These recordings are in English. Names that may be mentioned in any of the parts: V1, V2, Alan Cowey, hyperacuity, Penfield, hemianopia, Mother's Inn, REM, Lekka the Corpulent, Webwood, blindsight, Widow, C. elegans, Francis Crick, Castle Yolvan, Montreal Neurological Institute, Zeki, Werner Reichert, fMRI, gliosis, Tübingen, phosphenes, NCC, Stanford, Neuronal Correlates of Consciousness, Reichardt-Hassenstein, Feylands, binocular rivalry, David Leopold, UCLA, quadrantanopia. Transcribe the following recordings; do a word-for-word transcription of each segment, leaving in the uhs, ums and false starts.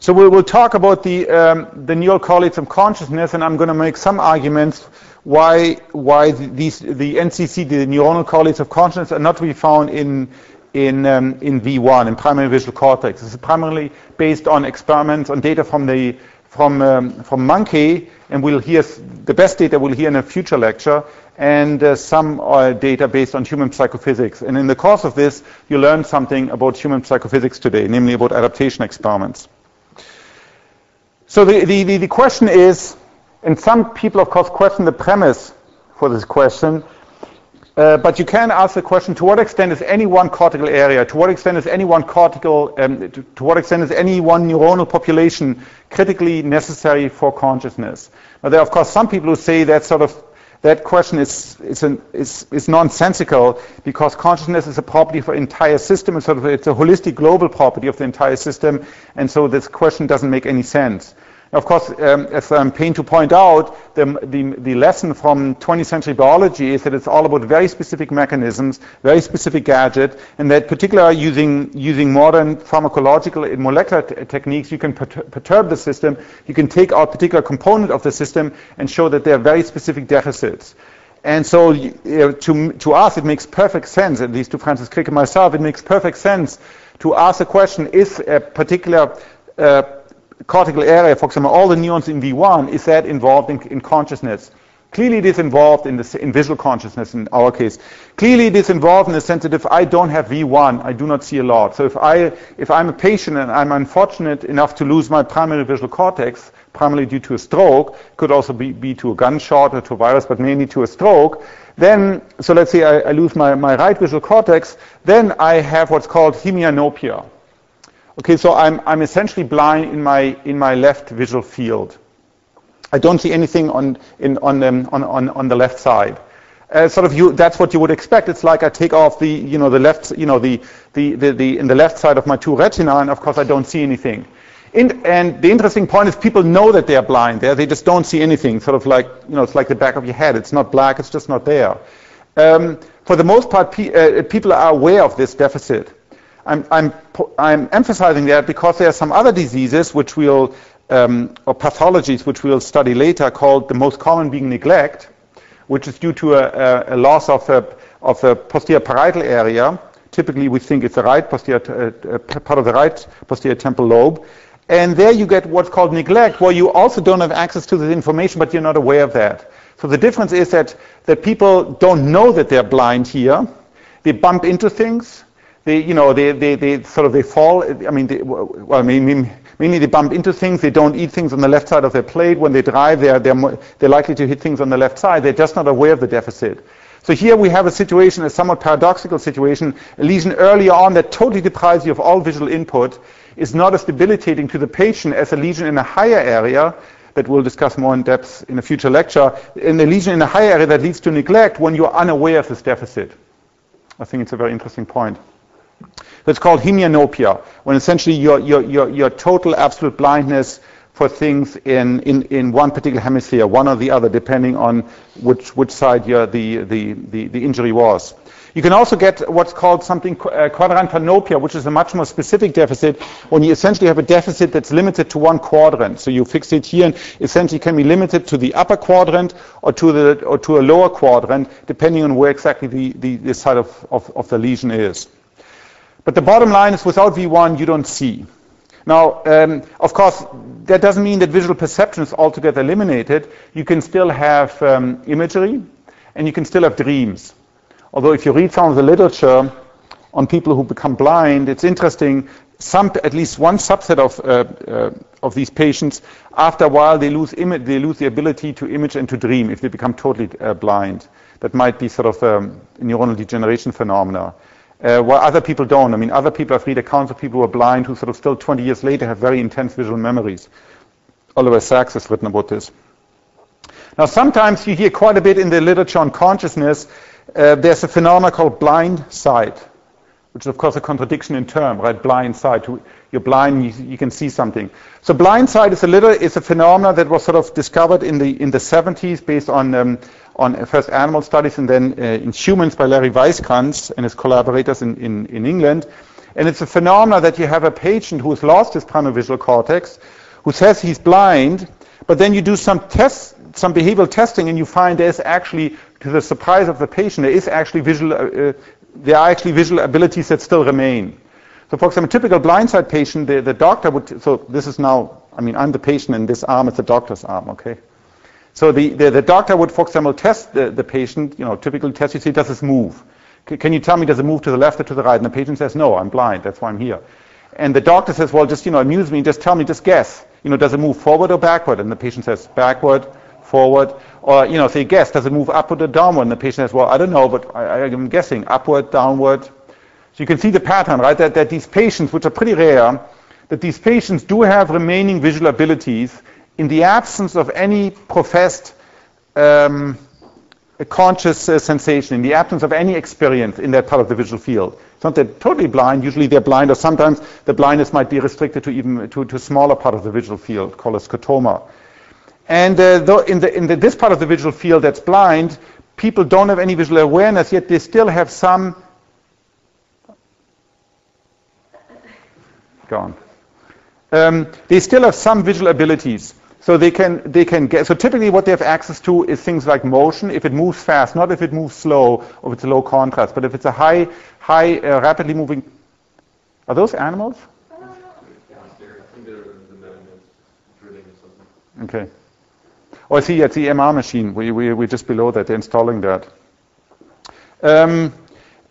So we will talk about the, um, the neural correlates of consciousness, and I'm going to make some arguments why, why these, the N C C, the neuronal correlates of consciousness, are not to be found in, in, um, in V one, in primary visual cortex. This is primarily based on experiments, on data from, the, from, um, from monkey, and we'll hear the best data we'll hear in a future lecture, and uh, some uh, data based on human psychophysics. And in the course of this, you learn something about human psychophysics today, namely about adaptation experiments. So the, the, the question is, and some people, of course, question the premise for this question, uh, but you can ask the question, to what extent is any one cortical area, to what extent is any one cortical, um, to, to what extent is any one neuronal population critically necessary for consciousness? Now, there are, of course, some people who say that sort of, that question is, is, an, is, is nonsensical, because consciousness is a property for the entire system, and sort of it's a holistic global property of the entire system, and so this question doesn't make any sense. Now, of course, um, as I'm pained to point out, the, the, the lesson from twentieth century biology is that it's all about very specific mechanisms, very specific gadget, and that particularly using, using modern pharmacological and molecular t techniques, you can pertur perturb the system, you can take out particular component of the system and show that there are very specific deficits. And so uh, to, to us, it makes perfect sense, at least to Francis Crick and myself, it makes perfect sense to ask the question, is a particular uh, cortical area, for example, all the neurons in V one, is that involved in, in consciousness? Clearly it is involved in, the, in visual consciousness in our case. Clearly it is involved in the sense that if I don't have V one, I do not see a lot. So if, I, if I'm a patient and I'm unfortunate enough to lose my primary visual cortex, primarily due to a stroke, could also be, be to a gunshot or to a virus, but mainly to a stroke, then, so let's say I, I lose my, my right visual cortex, then I have what's called hemianopia. Okay, so I'm, I'm essentially blind in my, in my left visual field. I don't see anything on, in, on, um, on, on, on the left side. Uh, sort of you, that's what you would expect. It's like I take off the, you know, the left, you know, the, the, the, the, in the left side of my two retina, and of course I don't see anything. In, and the interesting point is people know that they are blind there. They just don't see anything. Sort of like, you know, it's like the back of your head. It's not black, it's just not there. Um, for the most part, pe uh, people are aware of this deficit. I'm, I'm, I'm emphasizing that because there are some other diseases which we'll, um, or pathologies which we'll study later, called the most common being neglect, which is due to a, a loss of a, of a posterior parietal area. Typically we think it's the right posterior, uh, part of the right posterior temporal lobe. And there you get what's called neglect, where you also don't have access to this information, but you're not aware of that. So the difference is that, that people don't know that they're blind here. They bump into things. They, you know, they, they, they sort of, they fall, I mean, they, well, mainly, mainly they bump into things, they don't eat things on the left side of their plate. When they drive, they're, they're, they're likely to hit things on the left side. They're just not aware of the deficit. So here we have a situation, a somewhat paradoxical situation, a lesion earlier on that totally deprives you of all visual input is not as debilitating to the patient as a lesion in a higher area that we'll discuss more in depth in a future lecture, in a lesion in a higher area that leads to neglect when you're unaware of this deficit. I think it's a very interesting point. That's called hemianopia, when essentially your, your, your, your total absolute blindness for things in, in, in one particular hemisphere, one or the other, depending on which, which side your, the, the, the, the injury was. You can also get what's called something uh, quadrantanopia, which is a much more specific deficit, when you essentially have a deficit that's limited to one quadrant. So you fix it here and essentially can be limited to the upper quadrant or to, the, or to a lower quadrant, depending on where exactly the, the, the side of, of, of the lesion is. But the bottom line is, without V one, you don't see. Now, um, of course, that doesn't mean that visual perception is altogether eliminated. You can still have um, imagery, and you can still have dreams. Although if you read some of the literature on people who become blind, it's interesting. Some, at least one subset of, uh, uh, of these patients, after a while, they lose, ima they lose the ability to image and to dream if they become totally uh, blind. That might be sort of um, neuronal degeneration phenomena. Uh, while other people don't. I mean, other people, I've read accounts of people who are blind who sort of still twenty years later have very intense visual memories. Oliver Sacks has written about this. Now, sometimes you hear quite a bit in the literature on consciousness, uh, there's a phenomenon called blind sight, which is, of course, a contradiction in term, right? Blind sight. You're blind, you, you can see something. So blind sight is a, little, is a phenomenon that was sort of discovered in the, in the seventies based on... Um, on first animal studies and then uh, in humans by Larry Weisskrantz and his collaborators in, in, in England. And it's a phenomenon that you have a patient who's lost his primordial cortex, who says he's blind, but then you do some tests, some behavioral testing, and you find there's actually, to the surprise of the patient, there is actually visual, uh, there are actually visual abilities that still remain. So for example, a typical blindside patient, the, the doctor would, so this is now, I mean, I'm the patient and this arm is the doctor's arm, okay? So the, the, the doctor would, for example, test the, the patient, you know, typical test, you say, does this move? C- can you tell me, does it move to the left or to the right? And the patient says, no, I'm blind, that's why I'm here. And the doctor says, well, just, you know, amuse me, just tell me, just guess. You know, does it move forward or backward? And the patient says, backward, forward, or, you know, say, guess, does it move upward or downward? And the patient says, well, I don't know, but I, I'm guessing, upward, downward. So you can see the pattern, right, that, that these patients, which are pretty rare, that these patients do have remaining visual abilities in the absence of any professed um, conscious uh, sensation, in the absence of any experience in that part of the visual field. It's not that they're totally blind, usually they're blind, or sometimes the blindness might be restricted to even to, to a smaller part of the visual field, called a scotoma. And uh, though in, the, in the, this part of the visual field that's blind, people don't have any visual awareness, yet they still have some Gone. Um, they still have some visual abilities, so they can they can get. So typically, what they have access to is things like motion. If it moves fast, not if it moves slow or if it's a low contrast, but if it's a high, high, uh, rapidly moving. Are those animals? Okay. Oh, I see. It's the M R machine. We we we're just below that. They're installing that. Um,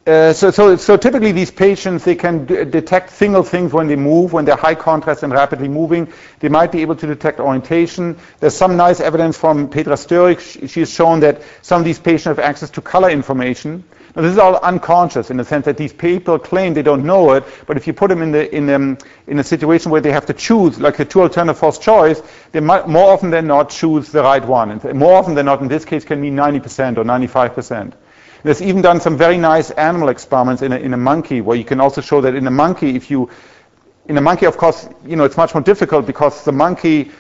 Uh, so, so, so typically these patients, they can d- detect single things when they move, when they're high contrast and rapidly moving. They might be able to detect orientation. There's some nice evidence from Petra Störig. She has shown that some of these patients have access to color information. Now, this is all unconscious in the sense that these people claim they don't know it, but if you put them in, the, in, um, in a situation where they have to choose, like the two alternative false choice, they might more often than not choose the right one. And more often than not, in this case, can mean ninety percent or ninety-five percent. There's even done some very nice animal experiments in a, in a monkey, where you can also show that in a monkey, if you, in a monkey, of course, you know, it's much more difficult because the monkey,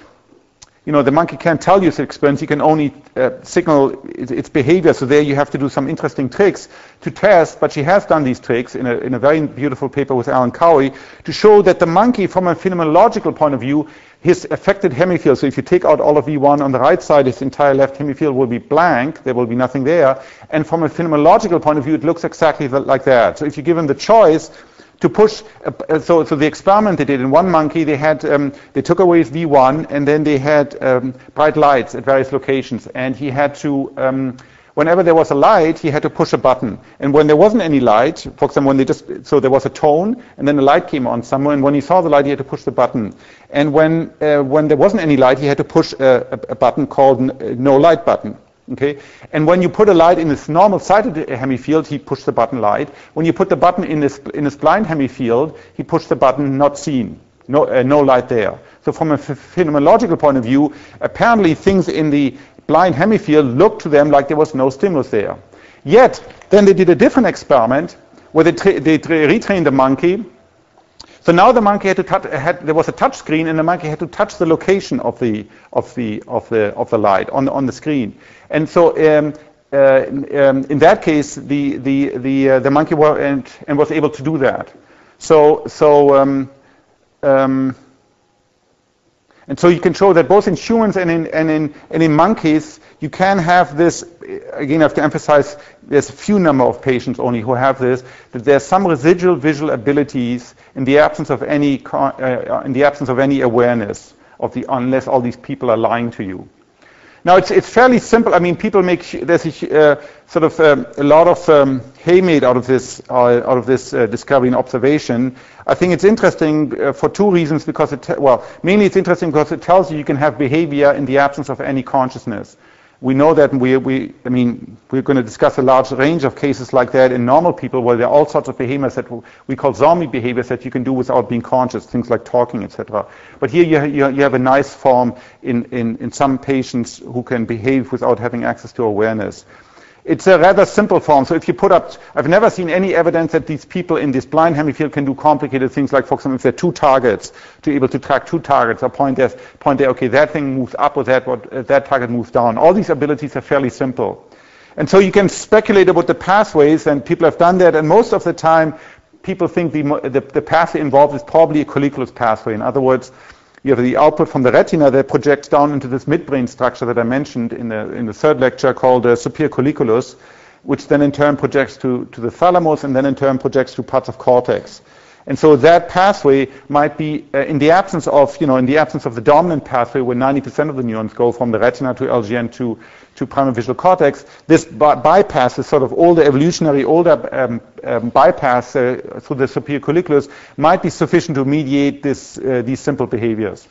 you know, the monkey can't tell you its experience. You can only uh, signal its, its behavior. So there you have to do some interesting tricks to test. But she has done these tricks in a, in a very beautiful paper with Alan Cowey to show that the monkey, from a phenomenological point of view, his affected hemifield, so if you take out all of V one on the right side, his entire left hemifield will be blank, there will be nothing there, and from a phenomenological point of view, it looks exactly like that. So if you give him the choice to push, so, so the experiment they did in one monkey, they had, um, they took away his V one, and then they had um, bright lights at various locations, and he had to, um, whenever there was a light, he had to push a button. And when there wasn't any light, for example, when they just, so there was a tone, and then the light came on somewhere, and when he saw the light, he had to push the button. And when uh, when there wasn't any light, he had to push a, a, a button called n- no light button. Okay. And when you put a light in his normal sighted hemifield, he pushed the button light. When you put the button in his in his blind hemifield, he pushed the button not seen. No, uh, no light there. So from a phenomenological point of view, apparently things in the blind hemifield looked to them like there was no stimulus there. Yet, then they did a different experiment where they, tra- they tra- retrained the monkey. So now the monkey had to touch, had, there was a touch screen, and the monkey had to touch the location of the of the of the of the light on on the screen. And so um, uh, um, in that case, the the the uh, the monkey were and, and was able to do that. So so. Um, um, And so you can show that both in humans and in and in and in monkeys, you can have this. Again, I have to emphasize: there's a few number of patients only who have this. That there's some residual visual abilities in the absence of any uh, in the absence of any awareness of the, unless all these people are lying to you. Now it's it's fairly simple. I mean, people make there's a, uh, sort of um, a lot of um, hay made out of this uh, out of this uh, discovery and observation. I think it's interesting uh, for two reasons, because it, te- well, mainly it's interesting because it tells you you can have behavior in the absence of any consciousness. We know that we, we I mean, we're going to discuss a large range of cases like that in normal people, where there are all sorts of behaviors that we call zombie behaviors that you can do without being conscious, things like talking, et cetera. But here you, ha- you have a nice form in, in, in some patients who can behave without having access to awareness. It's a rather simple form. So if you put up, I've never seen any evidence that these people in this blind hemifield can do complicated things like, for example, if there are two targets, to be able to track two targets, or point there, point there, okay, that thing moves up or that what, uh, that target moves down. All these abilities are fairly simple. And so you can speculate about the pathways, and people have done that, and most of the time, people think the, the, the pathway involved is probably a colliculus pathway. In other words, you have the output from the retina that projects down into this midbrain structure that I mentioned in the, in the third lecture called the superior colliculus, which then in turn projects to, to the thalamus and then in turn projects to parts of cortex. And so that pathway might be, uh, in the absence of, you know, in the absence of the dominant pathway where ninety percent of the neurons go from the retina to L G N to, to primary visual cortex, this by bypass, this sort of older evolutionary, older um, um, bypass uh, through the superior colliculus might be sufficient to mediate this, uh, these simple behaviors.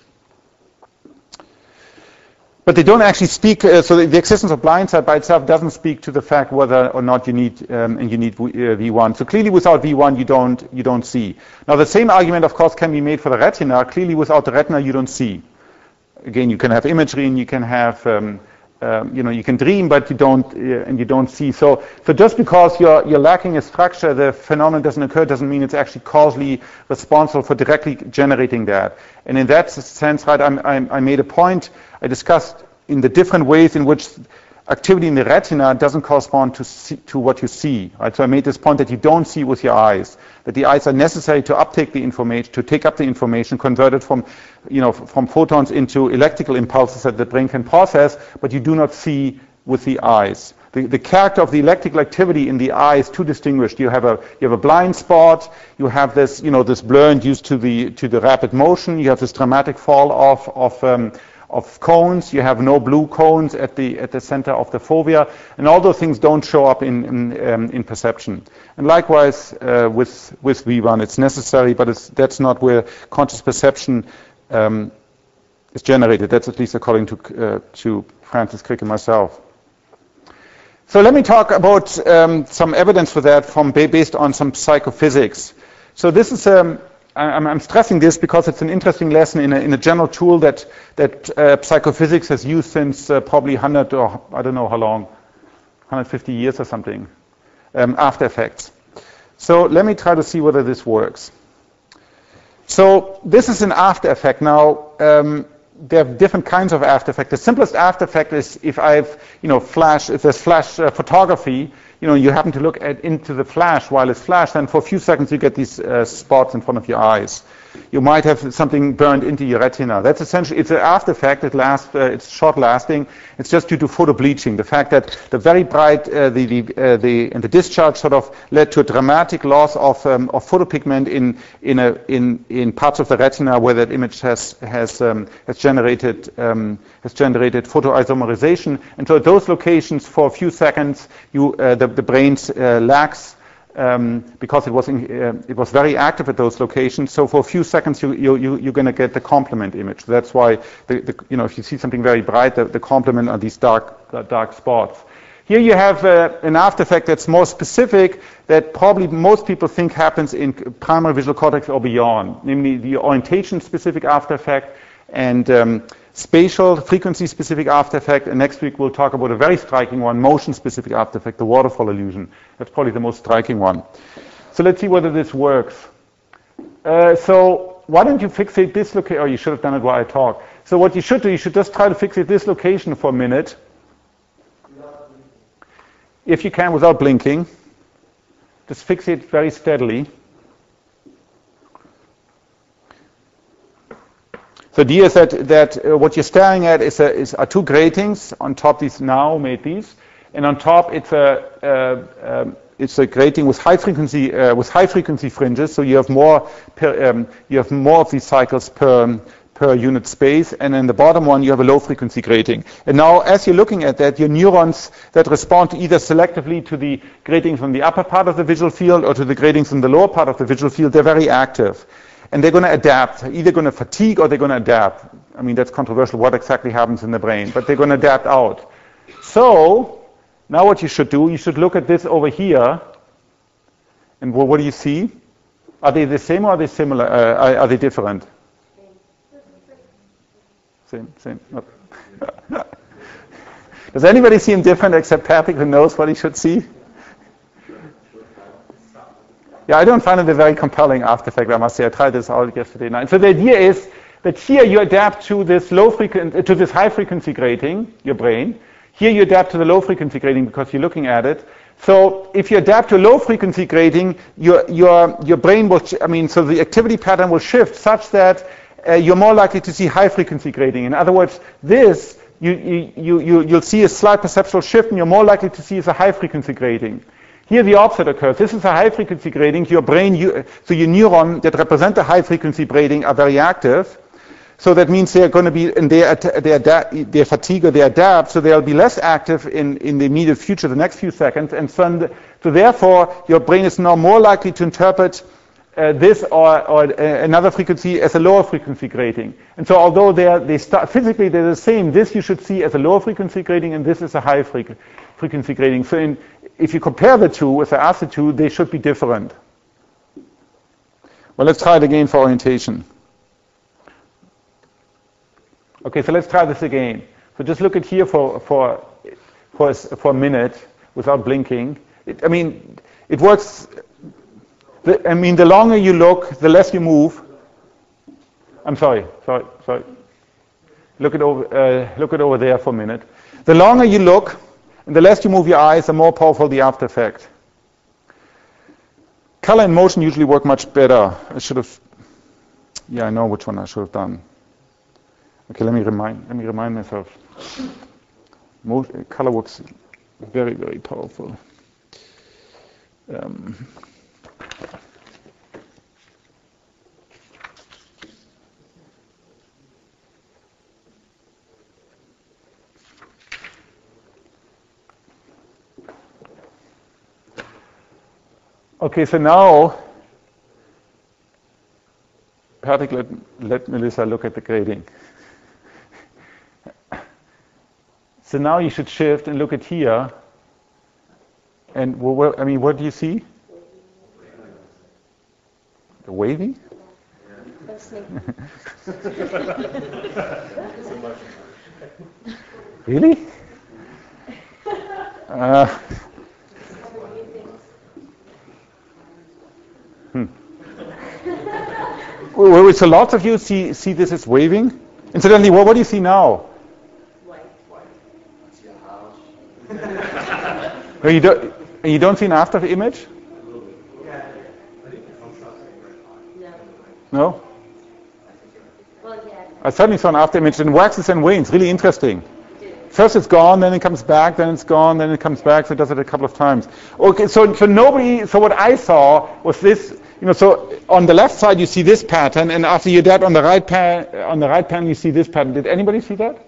But they don't actually speak, uh, so the, the existence of blindsight by itself doesn't speak to the fact whether or not you need um, and you need V one. So clearly without V one you don't, you don't see. Now the same argument of course can be made for the retina. Clearly without the retina you don't see. Again, you can have imagery and you can have, um, um, you know, you can dream but you don't, uh, and you don't see. So, so just because you're, you're lacking a structure, the phenomenon doesn't occur, doesn't mean it's actually causally responsible for directly generating that. And in that sense, right, I'm, I'm, I made a point. I discussed in the different ways in which activity in the retina doesn't correspond to, see, to what you see. Right? So I made this point that you don't see with your eyes, that the eyes are necessary to uptake the information, to take up the information, convert it from, you know, from photons into electrical impulses that the brain can process, but you do not see with the eyes. The, the character of the electrical activity in the eye is too distinguished. You have a you have a blind spot. You have this, you know, this blur induced to the to the rapid motion. You have this dramatic fall off of. Um, of cones, you have no blue cones at the at the center of the fovea, and all those things don't show up in in, um, in perception. And likewise uh, with with V one, it's necessary, but it's, that's not where conscious perception um, is generated. That's at least according to uh, to Francis Crick and myself. So let me talk about um, some evidence for that from based on some psychophysics. So this is um, I'm stressing this because it's an interesting lesson in a, in a general tool that, that uh, psychophysics has used since uh, probably one hundred or I don't know how long, one hundred fifty years or something, um, After Effects. So let me try to see whether this works. So this is an after effect. Now um, there are different kinds of after effect. The simplest after effect is if I've, you know, flash, if there's flash uh, photography, you know, you happen to look at into the flash while it's flashed, and for a few seconds you get these uh, spots in front of your eyes. You might have something burned into your retina. That's essentially, it's an after effect. It lasts, uh, it's short-lasting. It's just due to photobleaching. The fact that the very bright, uh, the the, uh, the and the discharge sort of led to a dramatic loss of um, of photopigment in in a in in parts of the retina where that image has has um, has generated um, has generated photoisomerization. And so at those locations, for a few seconds, you uh, the the brain uh, lacks. Um, because it was in, uh, it was very active at those locations, so for a few seconds you you, you you're going to get the complement image. That's why the, the you know if you see something very bright, the, the complement are these dark uh, dark spots. Here you have uh, an after effect that's more specific that probably most people think happens in primary visual cortex or beyond, namely the orientation specific after effect and um, spatial frequency specific after effect, and next week we'll talk about a very striking one, motion specific after effect, the waterfall illusion. That's probably the most striking one. So let's see whether this works. Uh, so why don't you fixate this location? Oh, you should have done it while I talk. So what you should do, you should just try to fixate this location for a minute. If you can, without blinking. Just fixate very steadily. So the idea is that, that uh, what you're staring at is, a, is are two gratings. On top, these now made these, and on top it's a uh, um, it's a grating with high frequency uh, with high frequency fringes. So you have more per, um, you have more of these cycles per um, per unit space, and in the bottom one you have a low frequency grating. And now, as you're looking at that, your neurons that respond to either selectively to the grating from the upper part of the visual field or to the gratings from the lower part of the visual field, they're very active. And they're going to adapt. They're either going to fatigue or they're going to adapt. I mean, that's controversial, what exactly happens in the brain. But they're going to adapt out. So, now what you should do, you should look at this over here. And well, what do you see? Are they the same or are they similar? Uh, are, are they different? Same, same. Oh. Does anybody see them different except Patrick, who knows what he should see? Yeah, I don't find it a very compelling after effect, I must say. I tried this out yesterday night. So the idea is that here you adapt to this low frequency, to this high frequency grating, your brain. Here you adapt to the low frequency grating because you're looking at it. So if you adapt to low frequency grating, your, your, your brain will, I mean, so the activity pattern will shift such that uh, you're more likely to see high frequency grating. In other words, this, you, you, you, you, you'll see a slight perceptual shift and you're more likely to see as a high frequency grating. Here the opposite occurs. This is a high frequency grating. Your brain, you, so your neuron that represent the high frequency grating are very active. So that means they're going to be, and they, they, they fatigue or they adapt, so they'll be less active in, in the immediate future, the next few seconds. And so, so therefore, your brain is now more likely to interpret uh, this or, or uh, another frequency as a lower frequency grating. And so although they are, they start, physically they're the same, this you should see as a lower frequency grating and this is a high frequ- frequency grating. So in, if you compare the two, if I ask the two, they should be different. Well, let's try it again for orientation. Okay, so let's try this again. So just look at here for for for, for a minute without blinking. It, I mean, it works. The, I mean, the longer you look, the less you move. I'm sorry, sorry, sorry. Look at over, uh, look at over there for a minute. The longer you look, and the less you move your eyes, the more powerful the after effect. Color and motion usually work much better. I should have. Yeah, I know which one I should have done. Okay, let me remind let me remind myself. Most, uh, color works very, very powerful. Um, okay, so now Patrick, let, let Melissa look at the grading. So now you should shift and look at here. And well, well, I mean, what do you see? The wavy? Really? Uh, hmm. Well, so lots of you see see this as waving. Incidentally, well, what do you see now? You don't, you don't see an after image? No? I suddenly saw an after image and waxes and wanes. Really interesting. First it's gone, then it comes back, then it's gone, then it comes back. So it does it a couple of times. Okay, so, so nobody, so what I saw was this, you know, so on the left side you see this pattern, and after you dab on the right pan, on the right panel you see this pattern. Did anybody see that?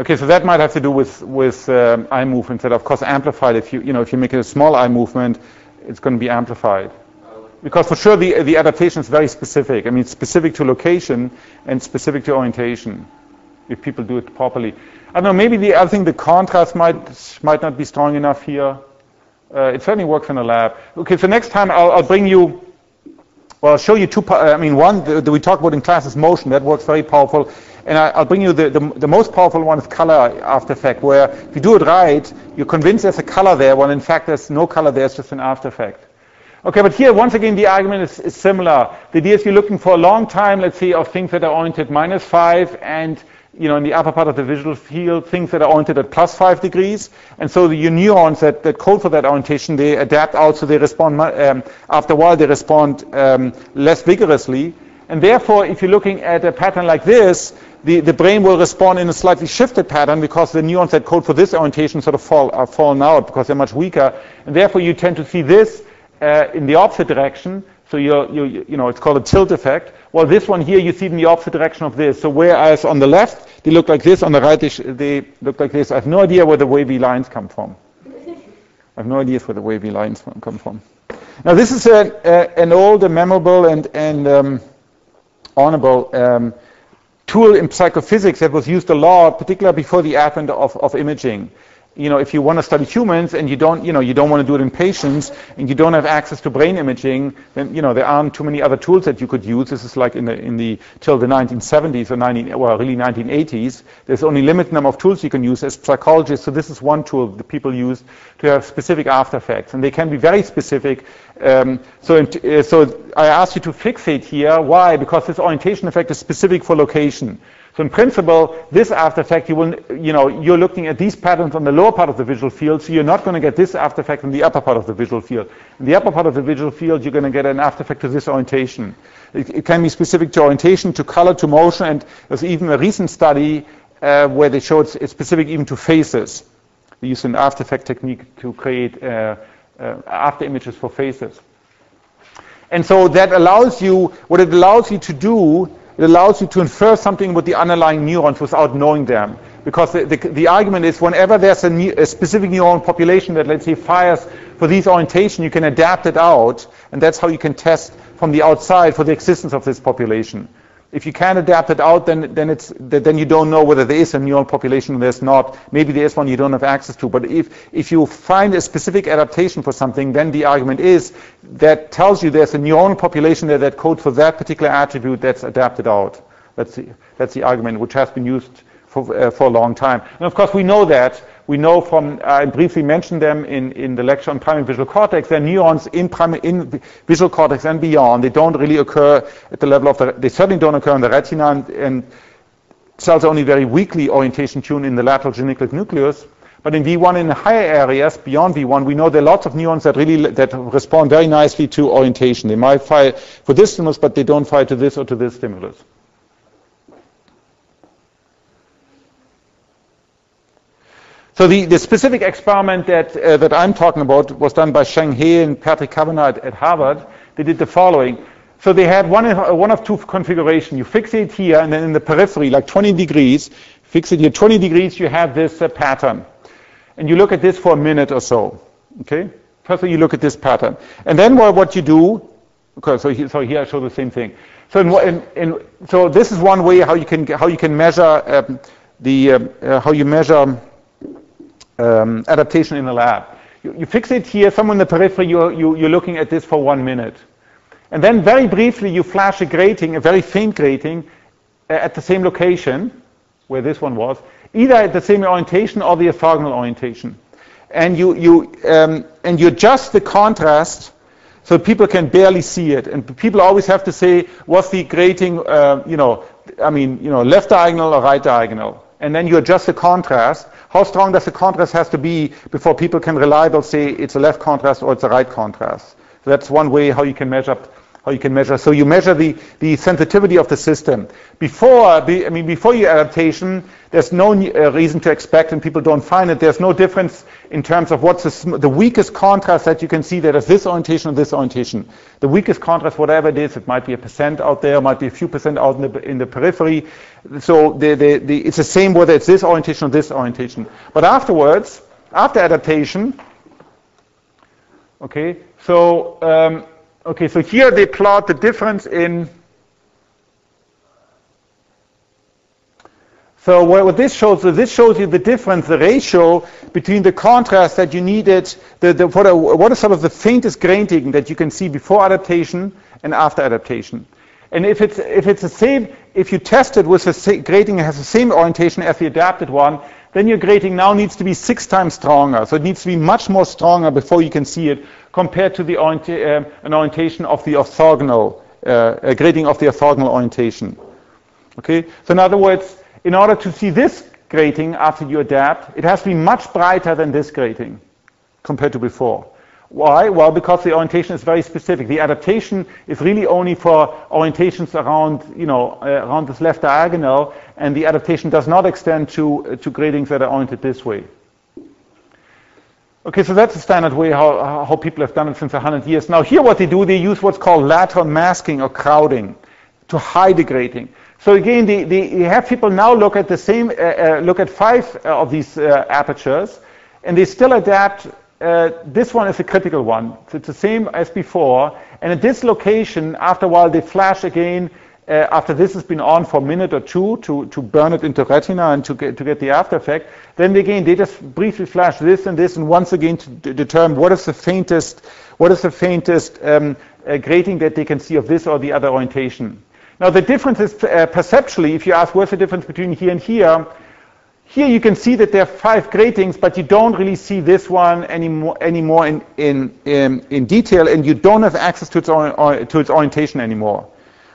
Okay, so that might have to do with with um, eye movement. That of course amplified. If you you know if you make a small eye movement, it's going to be amplified, because for sure the the adaptation is very specific. I mean, it's specific to location and specific to orientation. If people do it properly, I don't know. Maybe the other thing, the contrast might might not be strong enough here. Uh, it certainly works in the lab. Okay, so next time I'll I'll bring you. Well, I'll show you two. I mean, one that we talked about in class is motion. That works very powerful. And I, I'll bring you the, the, the most powerful one is color after effect, where if you do it right, you're convinced there's a color there, when in fact there's no color there, it's just an after effect. Okay, but here, once again, the argument is, is similar. The idea is you're looking for a long time, let's say, of things that are oriented minus five, and, you know, in the upper part of the visual field, things that are oriented at plus five degrees. And so the, your neurons that, that code for that orientation, they adapt out, so they respond, um, after a while, they respond um, less vigorously. And therefore, if you're looking at a pattern like this, the, the brain will respond in a slightly shifted pattern because the neurons that code for this orientation sort of fall, are fallen out because they're much weaker. And therefore, you tend to see this uh, in the opposite direction. So, you're, you you know, it's called a tilt effect. Well, this one here, you see it in the opposite direction of this. So, whereas on the left, they look like this. On the right, they, sh they look like this. I have no idea where the wavy lines come from. I have no idea where the wavy lines come from. Now, this is a, a, an old, a memorable, and... and um, honorable um, tool in psychophysics that was used a lot, particularly before the advent of, of imaging. you know, if you want to study humans and you don't, you know, you don't want to do it in patients and you don't have access to brain imaging, then, you know, there aren't too many other tools that you could use. This is like in the in the till the nineteen seventies or nineteen well really nineteen eighties. There's only limited number of tools you can use as psychologists. So this is one tool the people use to have specific after effects, and they can be very specific. Um, so in, uh, so I asked you to fixate here. Why? Because this orientation effect is specific for location. So in principle, this after effect, you will, you know, you're looking at these patterns on the lower part of the visual field, so you're not going to get this after effect in the upper part of the visual field. In the upper part of the visual field, you're going to get an after effect to this orientation. It, it can be specific to orientation, to color, to motion, and there's even a recent study uh, where they showed it's specific even to faces. They used an after effect technique to create uh, uh, after images for faces. And so that allows you, what it allows you to do, it allows you to infer something with the underlying neurons without knowing them. Because the, the, the argument is whenever there's a, ne a specific neuron population that, let's say, fires for these orientation, you can adapt it out, and that's how you can test from the outside for the existence of this population. If you can't adapt it out, then, then, it's, then you don't know whether there is a neuron population or there's not. Maybe there is one you don't have access to. But if, if you find a specific adaptation for something, then the argument is that tells you there's a neuron population there that codes for that particular attribute that's adapted out. That's the, that's the argument which has been used for, uh, for a long time. And of course, we know that. We know from, I briefly mentioned them in, in the lecture on primary visual cortex, there are neurons in, primary, in visual cortex and beyond. They don't really occur at the level of the, they certainly don't occur in the retina, and, and cells are only very weakly orientation tuned in the lateral geniculate nucleus. But in V one, in the higher areas, beyond V one, we know there are lots of neurons that really, that respond very nicely to orientation. They might fire for this stimulus, but they don't fire to this or to this stimulus. So the, the specific experiment that, uh, that I'm talking about was done by Sheng He and Patrick Kavanagh at, at Harvard. They did the following. So they had one, uh, one of two configuration. You fixate here, and then in the periphery, like twenty degrees, fixate here, twenty degrees, you have this uh, pattern. And you look at this for a minute or so. Okay? First you look at this pattern. And then what, what you do, okay, so, he, so here I show the same thing. So, in, in, in, so this is one way how you can, how you can measure um, the, um, uh, how you measure Um, adaptation in the lab. You, you fix it here, somewhere in the periphery, you, you, you're looking at this for one minute. And then very briefly you flash a grating, a very faint grating, uh, at the same location where this one was, either at the same orientation or the orthogonal orientation. And you, you, um, and you adjust the contrast so people can barely see it. And people always have to say, was the grating, uh, you know, I mean, you know, left diagonal or right diagonal? And then you adjust the contrast. How strong does the contrast have to be before people can reliably say it's a left contrast or it's a right contrast? So that's one way how you can measure. How you can measure. So you measure the, the sensitivity of the system. Before, the, I mean, before your adaptation, there's no uh, reason to expect, and people don't find it. There's no difference in terms of what's the, sm the weakest contrast that you can see. There is this orientation and this orientation. The weakest contrast, whatever it is, it might be a percent out there, might be a few percent out in the, in the periphery. So the, the, the, it's the same whether it's this orientation or this orientation. But afterwards, after adaptation, okay, so um, okay, so here they plot the difference in. So what this shows, so this shows you the difference, the ratio between the contrast that you needed, the, the, what, are, what are sort of the faintest grating that you can see before adaptation and after adaptation. And if it's, if it's the same, if you test it with the grating that has the same orientation as the adapted one, then your grating now needs to be six times stronger. So it needs to be much more stronger before you can see it compared to the orienta uh, an orientation of the orthogonal, uh, grating of the orthogonal orientation. Okay? So in other words, in order to see this grating after you adapt, it has to be much brighter than this grating compared to before. Why? Well, because the orientation is very specific. The adaptation is really only for orientations around, you know, uh, around this left diagonal, and the adaptation does not extend to uh, to gratings that are oriented this way. Okay, so that's the standard way how how people have done it since one hundred years. Now, here what they do, they use what's called lateral masking or crowding to hide the grating. So again, they they have people now look at the same uh, uh, look at five of these uh, apertures, and they still adapt. Uh, this one is a critical one. So it's the same as before. And at this location, after a while, they flash again Uh, after this has been on for a minute or two to, to burn it into retina and to get, to get the after effect, then again they just briefly flash this and this and once again to d determine what is the faintest, what is the faintest um, uh, grating that they can see of this or the other orientation. Now the difference is uh, perceptually, if you ask what's the difference between here and here, here you can see that there are five gratings, but you don't really see this one anymore, anymore in, in, in, in detail, and you don't have access to its, or, or, to its orientation anymore.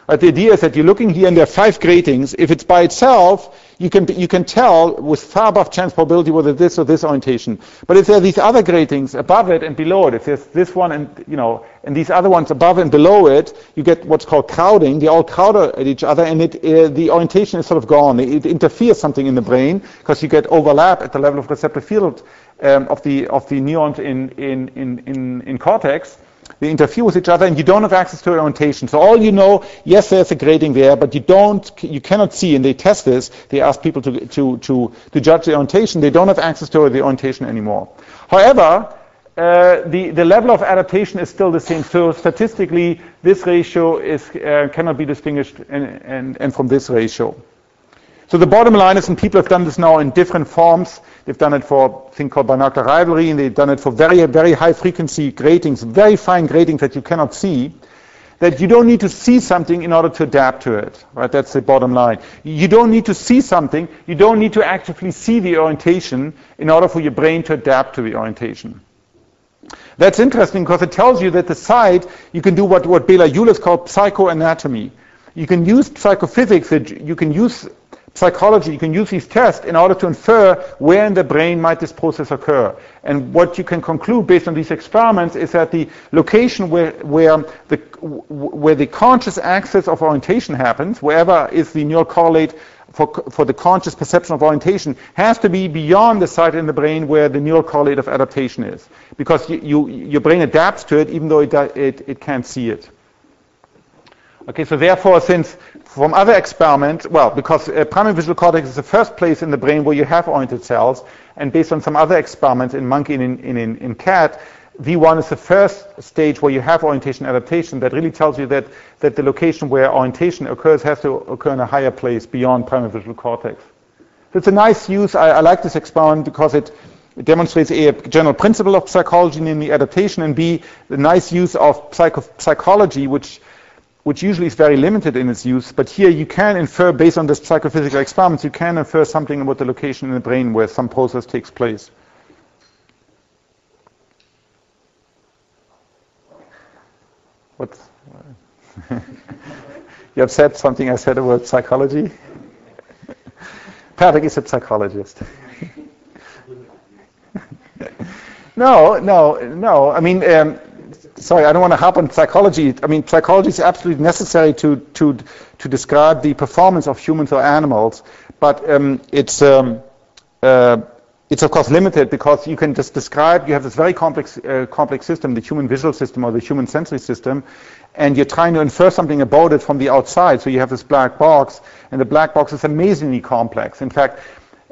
But the idea is that you're looking here and there are five gratings. If it's by itself, you can, you can tell with far above chance probability whether this or this orientation. But if there are these other gratings above it and below it, if there's this one and, you know, and these other ones above and below it, you get what's called crowding. They all crowd at each other and it, uh, the orientation is sort of gone. It, it interferes something in the brain because you get overlap at the level of receptor field um, of, the, of the neurons in, in, in, in, in cortex. They interfere with each other, and you don't have access to orientation. So all you know, yes, there's a grating there, but you don't, you cannot see. And they test this. They ask people to to to, to judge the orientation. They don't have access to the orientation anymore. However, uh, the the level of adaptation is still the same. So statistically, this ratio is uh, cannot be distinguished and and and from this ratio. So the bottom line is, and people have done this now in different forms. They've done it for a thing called binocular rivalry, and they've done it for very, very high frequency gratings, very fine gratings that you cannot see, that you don't need to see something in order to adapt to it, right? That's the bottom line. You don't need to see something, you don't need to actively see the orientation in order for your brain to adapt to the orientation. That's interesting because it tells you that the site, you can do what, what Bela Julesz called psychoanatomy. You can use psychophysics, you can use psychology, you can use these tests in order to infer where in the brain might this process occur. And what you can conclude based on these experiments is that the location where, where, the, where the conscious axis of orientation happens, wherever is the neural correlate for, for the conscious perception of orientation, has to be beyond the site in the brain where the neural correlate of adaptation is. Because you, you, your brain adapts to it even though it, it, it can't see it. Okay, so therefore, since from other experiments, well, because uh, primary visual cortex is the first place in the brain where you have oriented cells, and based on some other experiments in monkey and in, in, in cat, V one is the first stage where you have orientation adaptation that really tells you that, that the location where orientation occurs has to occur in a higher place beyond primary visual cortex. So it's a nice use. I, I like this experiment because it It demonstrates A, a general principle of psychology, namely adaptation, and B, the nice use of psycho psychology, which which usually is very limited in its use, but here you can infer, based on this psychophysical experiments, you can infer something about the location in the brain where some process takes place. What? You upset something I said about psychology? Patrick is a psychologist. no, no, no, I mean, um, sorry, I don't want to harp on psychology. I mean, psychology is absolutely necessary to to to describe the performance of humans or animals, but um, it's um, uh, it's of course limited because you can just describe. You have this very complex uh, complex system, the human visual system or the human sensory system, and you're trying to infer something about it from the outside. So you have this black box, and the black box is amazingly complex. In fact,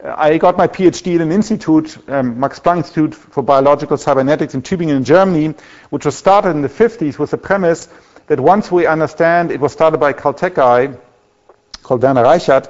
I got my PhD in an institute, um, Max Planck Institute for Biological Cybernetics in Tübingen in Germany, which was started in the fifties with the premise that once we understand, it was started by a Caltech guy called Werner Reichert,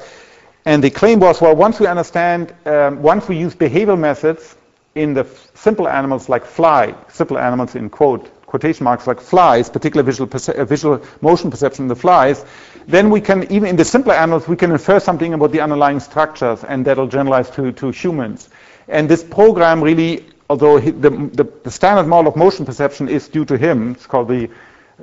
and the claim was, well, once we understand, um, once we use behavioral methods in the simple animals like fly, simple animals in quote, quotation marks like flies, particular visual, uh, visual motion perception in the flies, then we can, even in the simpler animals, we can infer something about the underlying structures, and that'll generalize to, to humans. And this program really, although he, the, the, the standard model of motion perception is due to him, it's called the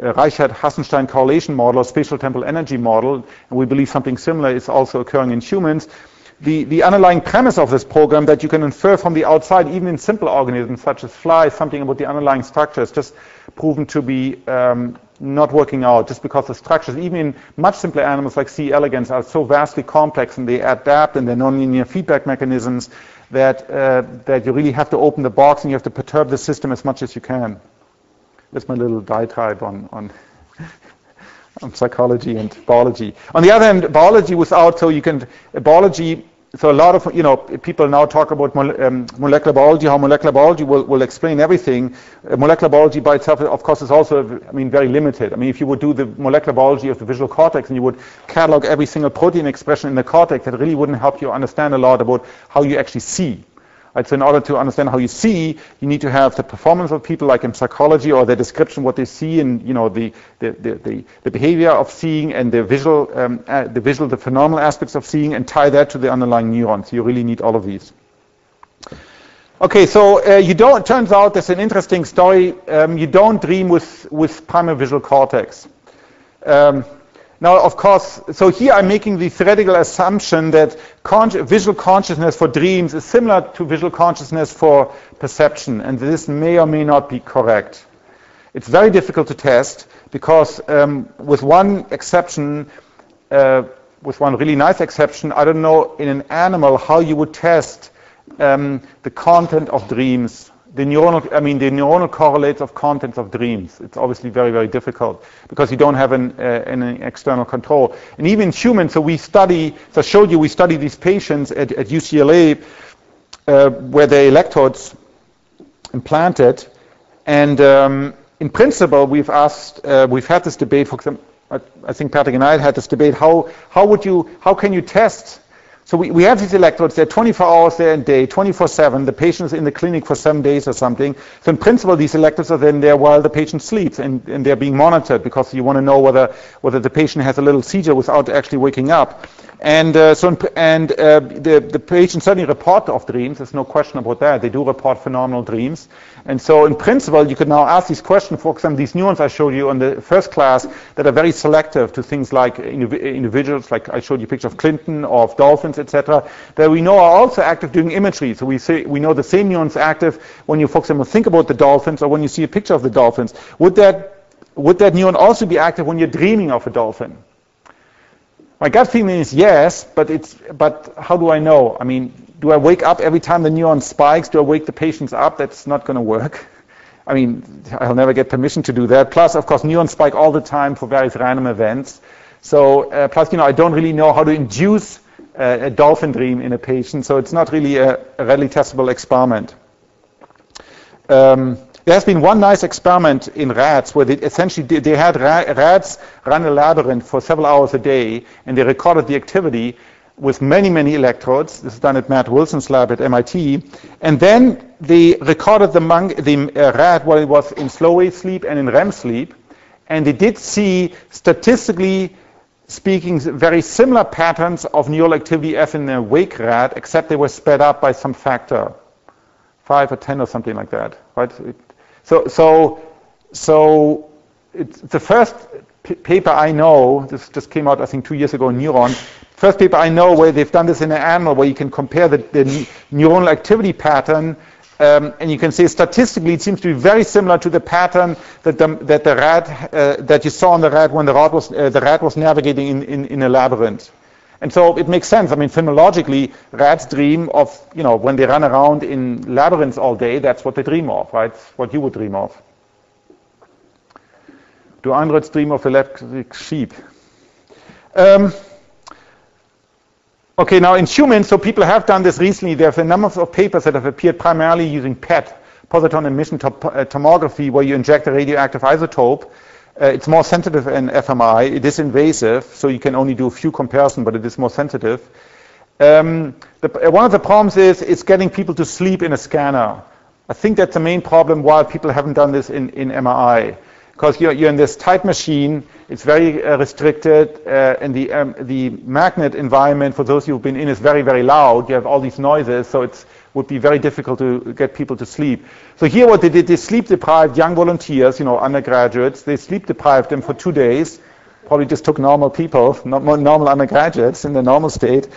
uh, Reichardt-Hassenstein correlation model, or spatial temporal energy model, and we believe something similar is also occurring in humans. The, the underlying premise of this program that you can infer from the outside, even in simple organisms such as flies, something about the underlying structure is just proven to be um, not working out, just because the structures, even in much simpler animals like C. elegans, are so vastly complex and they adapt and they're nonlinear feedback mechanisms that, uh, that you really have to open the box and you have to perturb the system as much as you can. That's my little diatribe on... on on psychology and biology. On the other hand, biology was out, so you can, biology so a lot of, you know, people now talk about um, molecular biology, how molecular biology will, will explain everything. Uh, molecular biology by itself, of course, is also, I mean, very limited. I mean, if you would do the molecular biology of the visual cortex and you would catalog every single protein expression in the cortex, that really wouldn't help you understand a lot about how you actually see. Right? So in order to understand how you see, you need to have the performance of people, like in psychology, or the description of what they see, and you know the the the, the, the behavior of seeing, and the visual um, uh, the visual the phenomenal aspects of seeing, and tie that to the underlying neurons. You really need all of these. Okay, so uh, you don't. It turns out there's an interesting story. Um, you don't dream with with primary visual cortex. Um, Now, of course, so here I'm making the theoretical assumption that con visual consciousness for dreams is similar to visual consciousness for perception, and this may or may not be correct. It's very difficult to test because, um, with one exception, uh, with one really nice exception, I don't know in an animal how you would test um, the content of dreams. The neuronal, I mean, the neuronal correlates of contents of dreams. It's obviously very, very difficult because you don't have an, uh, an external control. And even humans, so we study, so I showed you, we study these patients at, at U C L A uh, where the electrodes implanted. And um, in principle, we've asked, uh, we've had this debate, for example, I, I think Patrick and I had this debate, how, how would you, how can you test? So we, we have these electrodes, they're twenty-four hours there and day, twenty-four seven, the patient's in the clinic for seven days or something. So in principle, these electrodes are then there while the patient sleeps, and, and they're being monitored because you want to know whether whether the patient has a little seizure without actually waking up. And uh, so in, and uh, the, the patients certainly report of dreams, there's no question about that. They do report phenomenal dreams. And so in principle, you could now ask these questions, for example, these neurons I showed you in the first class that are very selective to things like indiv individuals, like I showed you a picture of Clinton or of dolphins, et cetera, that we know are also active during imagery. So we say we know the same neurons active when you, for example, think about the dolphins or when you see a picture of the dolphins. Would that would that neuron also be active when you're dreaming of a dolphin? My gut feeling is yes, but it's but how do I know? I mean, do I wake up every time the neuron spikes? Do I wake the patients up? That's not going to work. I mean, I'll never get permission to do that. Plus, of course, neurons spike all the time for various random events. So uh, plus, you know, I don't really know how to induce a dolphin dream in a patient, so it's not really a, a readily testable experiment. Um, there has been one nice experiment in rats where they essentially did, they had ra rats run a labyrinth for several hours a day, and they recorded the activity with many, many electrodes. This is done at Matt Wilson's lab at M I T. And then they recorded the, monk, the uh, rat while it was in slow-wave sleep and in R E M sleep, and they did see statistically speaking very similar patterns of neural activity as in a wake rat, except they were sped up by some factor, five or ten or something like that. Right? So, so, so it's the first p paper I know. This just came out, I think, two years ago in Neuron. First paper I know where they've done this in an animal, where you can compare the, the neuronal activity pattern. Um, and you can say statistically it seems to be very similar to the pattern that the, that the rat uh, that you saw on the rat when the rat was uh, the rat was navigating in, in, in a labyrinth. And so it makes sense. I mean, phenomenologically, rats dream of, you know, when they run around in labyrinths all day. That's what they dream of, right? What you would dream of. Do androids dream of electric sheep? Um, Okay, now in humans, so people have done this recently. There have a number of papers that have appeared primarily using P E T, positron emission tomography, where you inject a radioactive isotope. Uh, it's more sensitive than F M I. It is invasive, so you can only do a few comparisons, but it is more sensitive. Um, the, one of the problems is it's getting people to sleep in a scanner. I think that's the main problem why people haven't done this in, in M R I. Because you're, you're in this tight machine, it's very uh, restricted, uh, and the um, the magnet environment, for those who've been in, is very, very loud. You have all these noises, so it would be very difficult to get people to sleep. So here what they did, they sleep-deprived young volunteers, you know, undergraduates. They sleep-deprived them for two days. Probably just took normal people, not normal undergraduates in the normal state,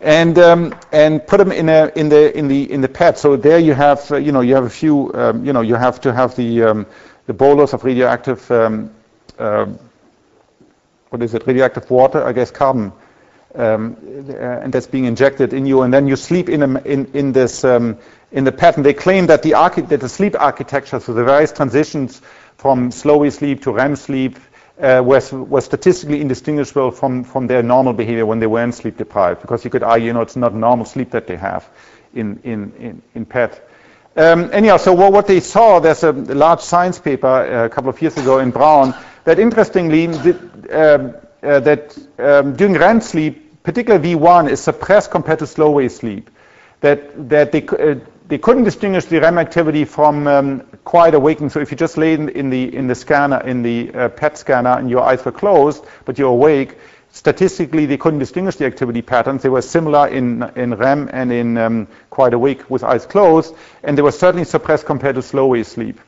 and um, and put them in a in the in the in the P E T. So there you have uh, you know you have a few um, you know you have to have the um, the bolus of radioactive, um, um, what is it, radioactive water, I guess carbon, um, and that's being injected in you, and then you sleep in a, in in this um, in the pattern. They claim that the archi that the sleep architecture, so the various transitions from slow wave sleep to R E M sleep, uh, were, were statistically indistinguishable from, from their normal behavior when they weren't sleep deprived, because you could argue, you know, it's not normal sleep that they have in, in, in, in P E T. Um, anyhow, so what, what they saw, there's a large science paper uh, a couple of years ago in Brown, that interestingly, did, um, uh, that um, during R E M sleep, particularly V one is suppressed compared to slow wave sleep. That, that they, uh, they couldn't distinguish the R E M activity from um, quiet awakening. So if you just lay in, in the in the scanner, in the uh, P E T scanner, and your eyes were closed, but you're awake, statistically they couldn't distinguish the activity patterns. They were similar in, in R E M and in um, quiet awake with eyes closed, and they were certainly suppressed compared to slow wave sleep.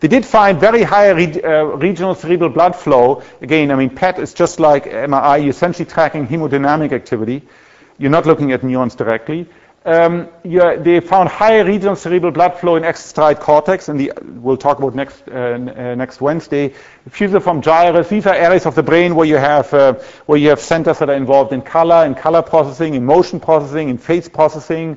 They did find very high re uh, regional cerebral blood flow. Again, I mean, P E T is just like M R I. You're essentially tracking hemodynamic activity. You're not looking at neurons directly. Um, you're, they found high regional cerebral blood flow in extrastriate cortex, and we'll talk about next uh, uh, next Wednesday. Fusiform gyrus. These are areas of the brain where you have uh, where you have centers that are involved in color, in color processing, in motion processing, in face processing.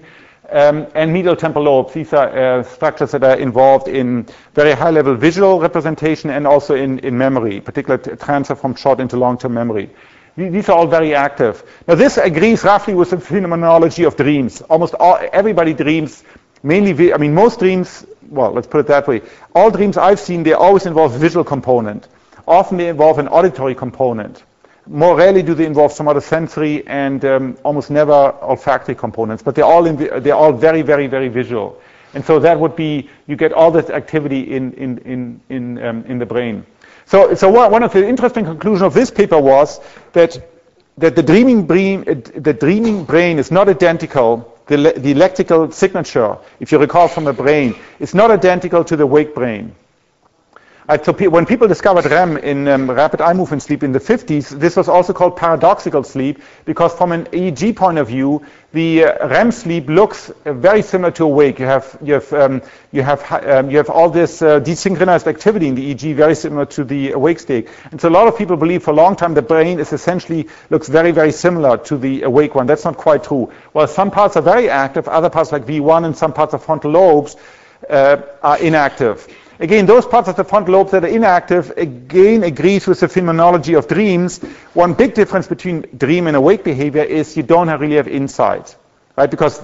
Um, and medial temporal lobes. These are uh, structures that are involved in very high-level visual representation and also in, in memory, particularly transfer from short into long-term memory. These are all very active. Now, this agrees roughly with the phenomenology of dreams. Almost all, everybody dreams, mainly, I mean, most dreams, well, let's put it that way. All dreams I've seen, they always involve a visual component. Often they involve an auditory component. More rarely do they involve some other sensory and um, almost never olfactory components, but they're all, in, they're all very, very, very visual. And so that would be, you get all this activity in, in, in, in, um, in the brain. So, so one of the interesting conclusions of this paper was that, that the, dreaming brain, the dreaming brain is not identical, the, the electrical signature, if you recall from the brain, is not identical to the awake brain. Right, so pe when people discovered R E M in um, rapid eye movement sleep in the fifties, this was also called paradoxical sleep, because from an E E G point of view, the uh, R E M sleep looks uh, very similar to awake. You have you have um, you have um, you have all this uh, desynchronized activity in the E E G, very similar to the awake state. And so a lot of people believe for a long time the brain is essentially looks very very similar to the awake one. That's not quite true. Well, some parts are very active, other parts like V one and some parts of frontal lobes uh, are inactive. Again, those parts of the frontal lobe that are inactive, again, agrees with the phenomenology of dreams. One big difference between dream and awake behavior is you don't have really have insight, right? Because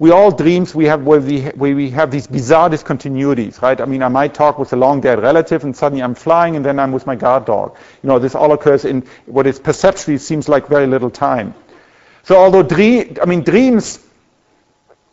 we all dreams, we have where we, where we have these bizarre discontinuities, right? I mean, I might talk with a long-dead relative, and suddenly I'm flying, and then I'm with my guard dog. You know, this all occurs in what is perceptually seems like very little time. So although dream, I mean, dreams...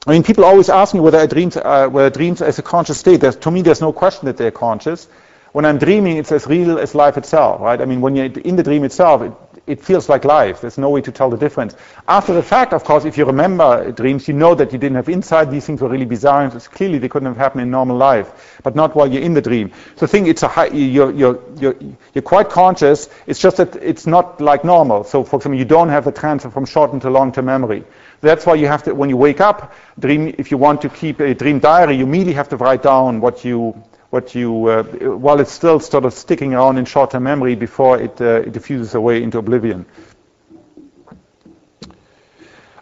I mean, people always ask me whether I dreams, uh, whether dreams as a conscious state. There's, to me, there's no question that they're conscious. When I'm dreaming, it's as real as life itself, right? I mean, when you're in the dream itself, it, it feels like life. There's no way to tell the difference. After the fact, of course, if you remember dreams, you know that you didn't have insight. These things were really bizarre, and clearly they couldn't have happened in normal life, but not while you're in the dream. So I think it's a high, you're, you're, you're, you're quite conscious. It's just that it's not like normal. So, for example, you don't have a transfer from short into long-term memory. That's why you have to, when you wake up, dream. If you want to keep a dream diary, you immediately have to write down what you, what you, uh, while it's still sort of sticking around in short-term memory before it, uh, it diffuses away into oblivion.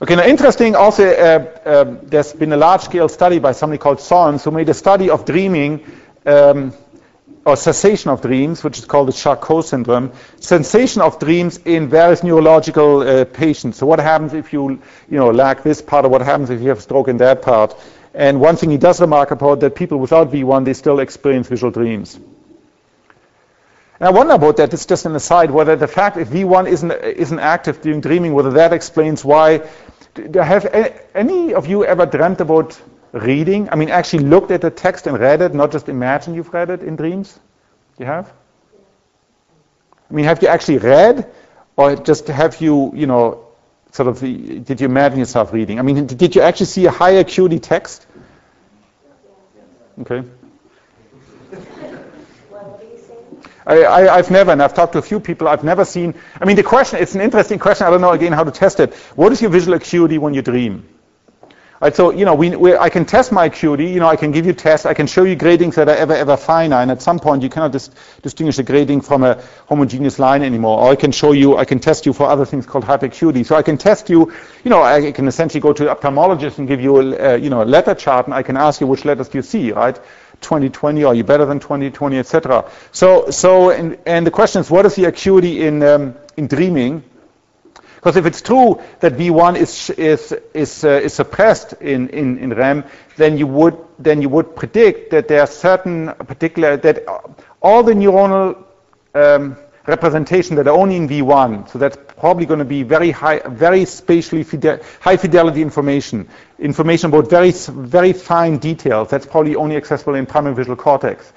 Okay, now interesting. Also, uh, uh, there's been a large-scale study by somebody called Sons who made a study of dreaming. Um, or cessation of dreams, which is called the Charcot syndrome, cessation of dreams in various neurological uh, patients. So what happens if you, you know, lack this part, or what happens if you have stroke in that part? And one thing he does remark about, that people without V one, they still experience visual dreams. And I wonder about that. It's just an aside, whether the fact if V one isn't, isn't active during dreaming, whether that explains why. Have any of you ever dreamt about reading? I mean, actually looked at the text and read it, not just imagine you've read it in dreams? You have? I mean, have you actually read, or just have you, you know, sort of, the, did you imagine yourself reading? I mean, did you actually see a high acuity text? Okay. I, I, I've never, and I've talked to a few people, I've never seen, I mean, the question, it's an interesting question, I don't know, again, how to test it. What is your visual acuity when you dream? Right, so, you know, we, we, I can test my acuity, you know, I can give you tests, I can show you gradings that are ever, ever finer, and at some point you cannot dis distinguish a grading from a homogeneous line anymore. Or I can show you, I can test you for other things called hyperacuity. So I can test you, you know, I can essentially go to an ophthalmologist and give you a, uh, you know, a letter chart, and I can ask you which letters do you see, right? twenty twenty, are you better than twenty twenty, et cetera. So, so and, and the question is, what is the acuity in, um, in dreaming? Because if it's true that V one is is is, uh, is suppressed in, in in R E M, then you would then you would predict that there are certain particular that all the neuronal um, representation that are only in V one. So that's probably going to be very high, very spatially fide high fidelity information, information about very very fine details. That's probably only accessible in primary visual cortex.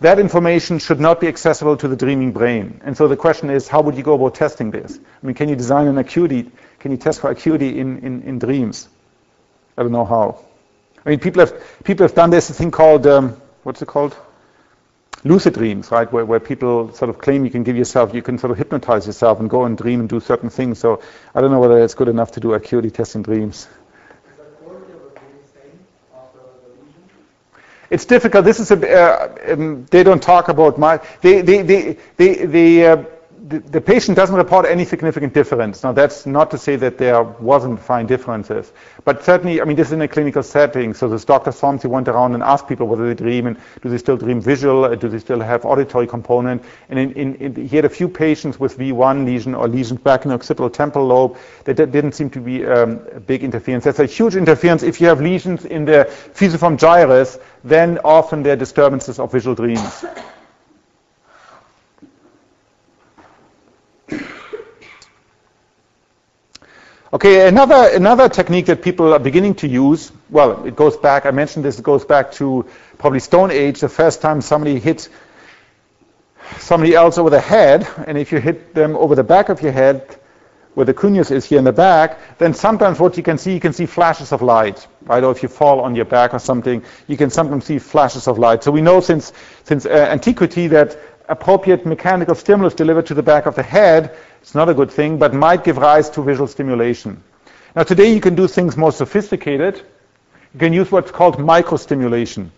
That information should not be accessible to the dreaming brain. And so the question is, how would you go about testing this? I mean, can you design an acuity? Can you test for acuity in, in, in dreams? I don't know how. I mean, people have, people have done this thing called, um, what's it called? Lucid dreams, right? Where, where people sort of claim you can give yourself, you can sort of hypnotize yourself and go and dream and do certain things. So I don't know whether that's good enough to do acuity tests in dreams. It's difficult. This is a. Uh, um, they don't talk about my. They, they, they, they, they, uh, the the patient doesn't report any significant difference. Now that's not to say that there wasn't fine differences, but certainly, I mean, this is in a clinical setting. So this Doctor Somsey went around and asked people whether they dream and do they still dream visual, or do they still have auditory component. And in, in, in, he had a few patients with V one lesion or lesions back in the occipital temporal lobe that didn't seem to be um, a big interference. That's a huge interference if you have lesions in the fusiform gyrus. Then often there are disturbances of visual dreams. Okay, another another technique that people are beginning to use, well, it goes back, I mentioned this, it goes back to probably Stone Age, the first time somebody hit somebody else over the head, and if you hit them over the back of your head, where the cuneus is here in the back, then sometimes what you can see, you can see flashes of light, right? Or if you fall on your back or something, you can sometimes see flashes of light. So we know since since uh, antiquity that appropriate mechanical stimulus delivered to the back of the head, it's not a good thing, but might give rise to visual stimulation. Now today you can do things more sophisticated. You can use what's called microstimulation.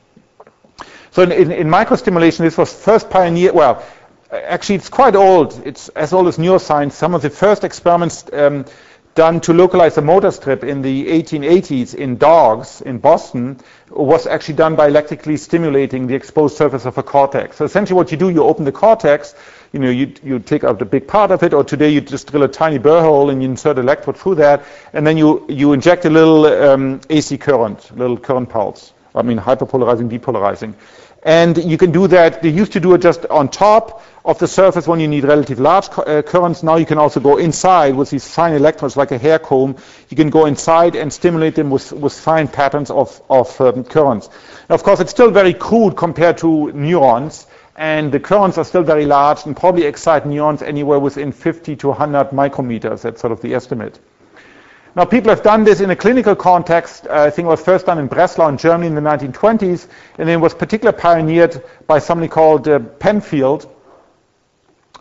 So in, in, in microstimulation, this was first pioneered, well, actually, it's quite old. It's as old as neuroscience. Some of the first experiments um, done to localize the motor strip in the eighteen eighties in dogs in Boston was actually done by electrically stimulating the exposed surface of a cortex. So essentially what you do, you open the cortex, you know, you, you take out the big part of it, or today you just drill a tiny burr hole and you insert an electrode through that, and then you, you inject a little um, A C current, a little current pulse. I mean, hyperpolarizing, depolarizing. And you can do that. They used to do it just on top of the surface when you need relative large uh, currents. Now you can also go inside with these fine electrodes, like a hair comb. You can go inside and stimulate them with, with fine patterns of, of um, currents. Now, of course, it's still very crude compared to neurons, and the currents are still very large and probably excite neurons anywhere within fifty to one hundred micrometers. That's sort of the estimate. Now, people have done this in a clinical context. Uh, I think it was first done in Breslau in Germany in the nineteen twenties, and it was particularly pioneered by somebody called uh, Penfield,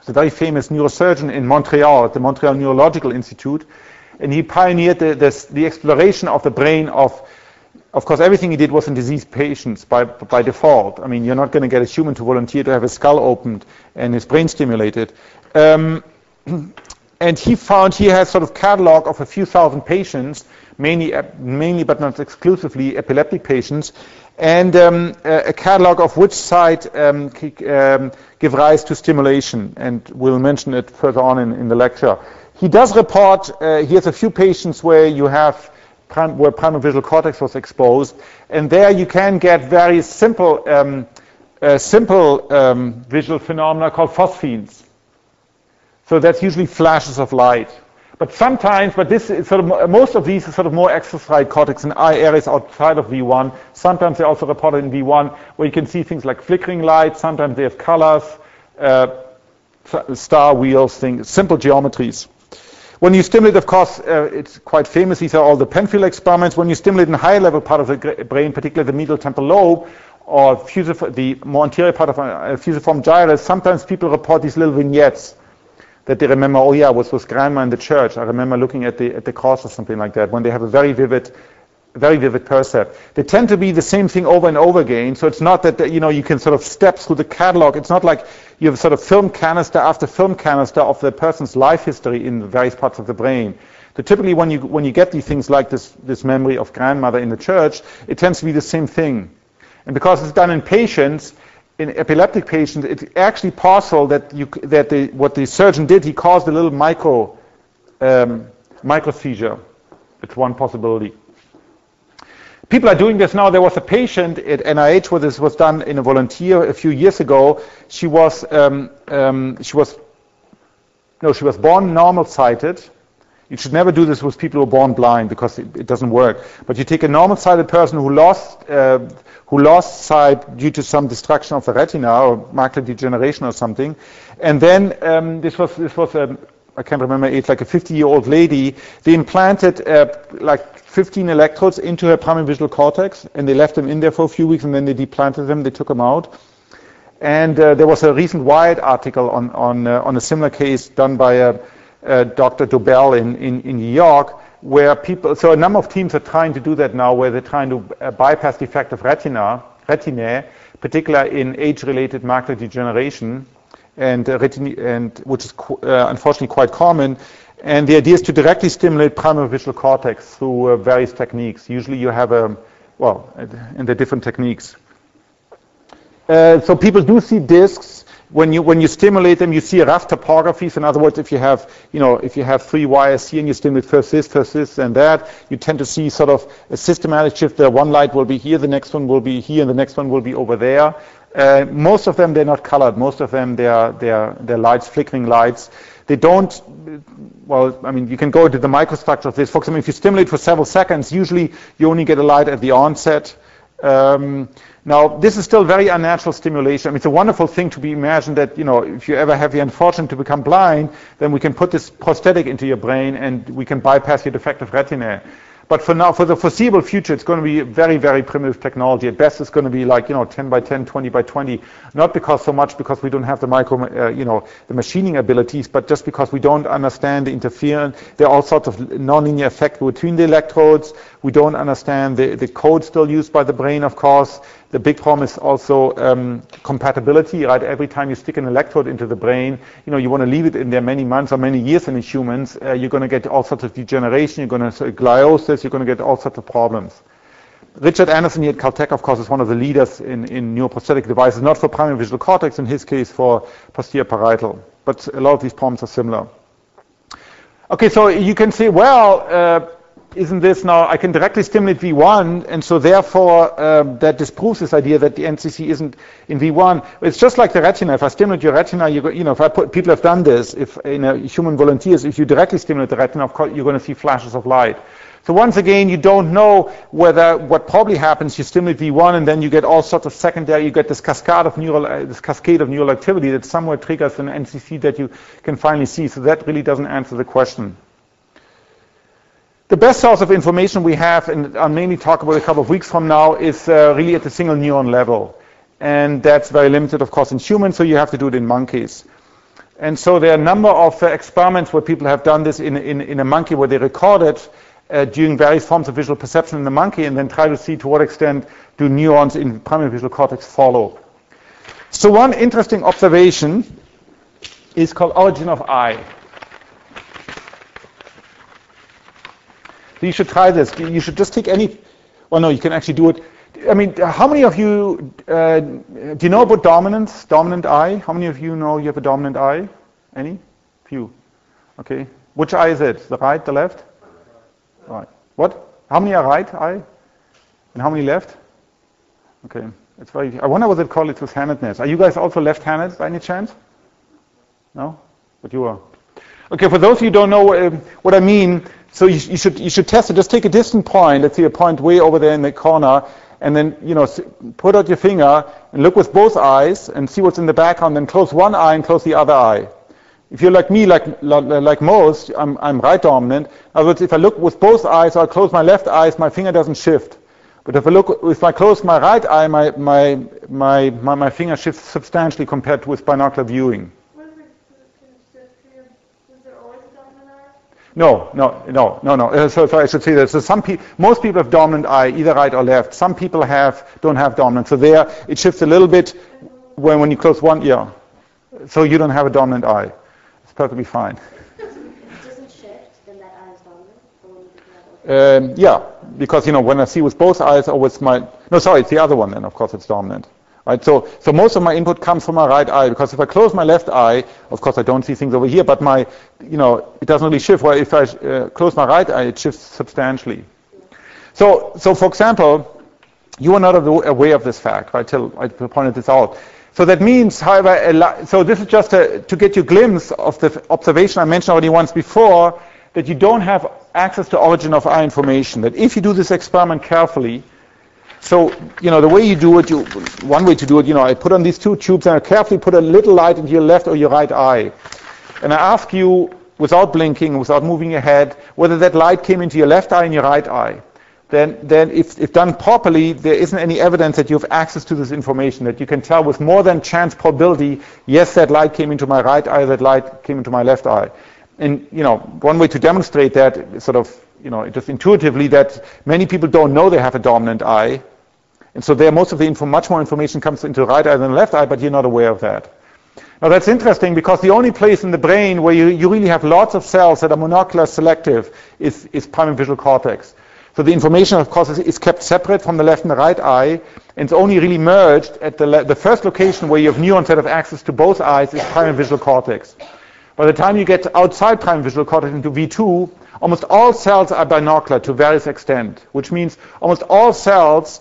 a very famous neurosurgeon in Montreal, at the Montreal Neurological Institute, and he pioneered the, this, the exploration of the brain of, of course, everything he did was in diseased patients by, by default. I mean, you're not going to get a human to volunteer to have his skull opened and his brain stimulated. Um, And he found he has sort of catalog of a few thousand patients, mainly, mainly but not exclusively epileptic patients, and um, a catalog of which side um, um, give rise to stimulation. And we'll mention it further on in, in the lecture. He does report uh, he has a few patients where you have prim where primary visual cortex was exposed, and there you can get very simple um, uh, simple um, visual phenomena called phosphenes. So that's usually flashes of light. But sometimes, but this is sort of, most of these are sort of more extracellular cortex and eye areas outside of V one. Sometimes they're also reported in V one, where you can see things like flickering light. Sometimes they have colors, uh, star wheels, things, simple geometries. When you stimulate, of course, uh, it's quite famous. These are all the Penfield experiments. When you stimulate in the higher level part of the brain, particularly the medial temporal lobe, or fusiform, the more anterior part of a fusiform gyrus, sometimes people report these little vignettes that they remember, oh yeah, I was with grandma in the church. I remember looking at the at the cross or something like that, when they have a very vivid, very vivid percept. They tend to be the same thing over and over again, so it's not that, you know, you can sort of step through the catalog. It's not like you have sort of film canister after film canister of the person's life history in the various parts of the brain. So typically when you when you get these things like this, this memory of grandmother in the church, it tends to be the same thing. And because it's done in patients, in epileptic patients, it's actually possible that you that the, what the surgeon did, he caused a little micro um, micro seizure. It's one possibility. People are doing this now. There was a patient at N I H where this was done in a volunteer a few years ago. She was um, um, she was no she was born normal sighted. You should never do this with people who are born blind because it, it doesn't work. But you take a normal sighted person who lost uh, who lost sight due to some destruction of the retina or macular degeneration or something, and then um, this was this was a I can't remember, it's like a fifty-year-old lady. They implanted uh, like fifteen electrodes into her primary visual cortex, and they left them in there for a few weeks, and then they deplanted them, they took them out. And uh, there was a recent Wired article on on, uh, on a similar case done by uh, uh, Doctor Dobell in, in, in New York, where people, so a number of teams are trying to do that now, where they're trying to uh, bypass defective retina, retinae, particularly in age-related macular degeneration, and, uh, retin and which is qu uh, unfortunately quite common. And the idea is to directly stimulate primary visual cortex through uh, various techniques. Usually you have a, well, and the different techniques. Uh, so people do see discs. When you when you stimulate them, you see rough topographies. In other words, if you have you know if you have three wires here and you stimulate first this, first this, and that, you tend to see sort of a systematic shift. There, one light will be here, the next one will be here, and the next one will be over there. Uh, most of them they're not colored. Most of them they are they are they're lights, flickering lights. They don't. Well, I mean, you can go to the microstructure of this. For example, if you stimulate for several seconds, usually you only get a light at the onset. Um, now, this is still very unnatural stimulation. I mean, it's a wonderful thing to be imagined that, you know, if you ever have the unfortunate to become blind, then we can put this prosthetic into your brain and we can bypass your defective retina. But for now, for the foreseeable future, it's going to be very, very primitive technology. At best, it's going to be like, you know, ten by ten, twenty by twenty. Not because so much because we don't have the micro, uh, you know, the machining abilities, but just because we don't understand the interference. There are all sorts of nonlinear effects between the electrodes. We don't understand the, the code still used by the brain, of course. The big problem is also um, compatibility, right? Every time you stick an electrode into the brain, you know, you want to leave it in there many months or many years in the humans. Uh, you're going to get all sorts of degeneration, you're going to get gliosis, you're going to get all sorts of problems. Richard Anderson here at Caltech, of course, is one of the leaders in, in neuroprosthetic devices, not for primary visual cortex, in his case for posterior parietal. But a lot of these problems are similar. Okay, so you can say, well, uh, isn't this now, I can directly stimulate V one, and so therefore um, that disproves this idea that the N C C isn't in V one. It's just like the retina. If I stimulate your retina, you, go, you know, if I put, people have done this, if in a human volunteers, if you directly stimulate the retina, of course, you're going to see flashes of light. So once again, you don't know whether what probably happens, you stimulate V one and then you get all sorts of secondary, you get this cascade of neural, uh, this cascade of neural activity that somewhere triggers an N C C that you can finally see. So that really doesn't answer the question. The best source of information we have, and I'll mainly talk about a couple of weeks from now, is uh, really at the single neuron level. And that's very limited, of course, in humans, so you have to do it in monkeys. And so there are a number of uh, experiments where people have done this in, in, in a monkey where they recorded uh, during various forms of visual perception in the monkey and then try to see to what extent do neurons in primary visual cortex follow. So one interesting observation is called origin of eye. So you should try this. You should just take any, well, no, you can actually do it. I mean, how many of you, uh, do you know about dominance, dominant eye? How many of you know you have a dominant eye? Any? Few. Okay. Which eye is it? The right, the left? Right. What? How many are right eye? And how many left? Okay. It's very, I wonder what it called it with handedness. Are you guys also left-handed by any chance? No? But you are. Okay, for those of you who don't know uh, what I mean, so you, you should you should test it. Just take a distant point, let's see a point way over there in the corner, and then you know put out your finger and look with both eyes and see what's in the background. Then close one eye and close the other eye. If you're like me, like like most, I'm I'm right dominant. In other words, if I look with both eyes or I close my left eyes, my finger doesn't shift. But if I look if I close my right eye, my my my my, my finger shifts substantially compared with binocular viewing. No, no, no, no, no. Uh, so, so I should say that. So some people, most people have dominant eye, either right or left. Some people have don't have dominant. So there, it shifts a little bit when when you close one ear. So you don't have a dominant eye. It's perfectly fine. It doesn't shift, then that eye is dominant. Um, yeah, because, you know, when I see with both eyes or with my... No, sorry, it's the other one, then, of course, it's dominant. Right? So, so most of my input comes from my right eye, because if I close my left eye, of course, I don't see things over here, but my, you know, it doesn't really shift. Well, if I uh, close my right eye, it shifts substantially. So, so for example, you were not aware of this fact, right, till I pointed this out. So that means, however, so this is just a, to get you a glimpse of the observation I mentioned already once before, that you don't have access to origin of eye information, that if you do this experiment carefully, so, you know, the way you do it, you, one way to do it, you know, I put on these two tubes and I carefully put a little light into your left or your right eye. And I ask you, without blinking, without moving your head, whether that light came into your left eye and your right eye. Then, then if, if done properly, there isn't any evidence that you have access to this information, that you can tell with more than chance probability, yes, that light came into my right eye, that light came into my left eye. And, you know, one way to demonstrate that, sort of, you know, just intuitively, that many people don't know they have a dominant eye. And so there, most of the info, much more information comes into the right eye than the left eye, but you're not aware of that. Now, that's interesting, because the only place in the brain where you, you really have lots of cells that are monocular selective is, is primary visual cortex. So the information, of course, is, is kept separate from the left and the right eye, and it's only really merged at the, the first location where you have neurons that have access to both eyes is primary visual cortex. By the time you get outside primary visual cortex into V two, almost all cells are binocular to various extent, which means almost all cells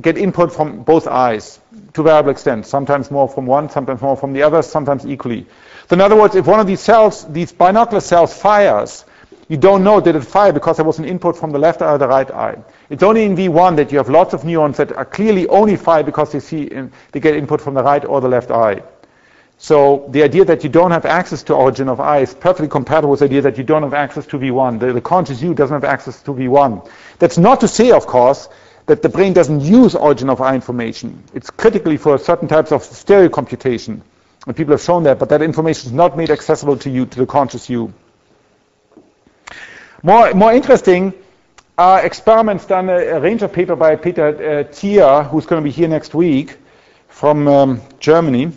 get input from both eyes to variable extent, sometimes more from one, sometimes more from the other, sometimes equally. So in other words, if one of these cells, these binocular cells fires, you don't know did it fire because there was an input from the left eye or the right eye. It's only in V one that you have lots of neurons that are clearly only fire because they, see in, they get input from the right or the left eye. So the idea that you don't have access to origin of eye is perfectly compatible with the idea that you don't have access to V one. The, the conscious you doesn't have access to V one. That's not to say, of course, that the brain doesn't use origin of eye information. It's critically for certain types of stereo computation. And people have shown that, but that information is not made accessible to you, to the conscious you. More, more interesting are experiments done, a, a range of paper by Peter uh, Thier, who's going to be here next week from um, Germany.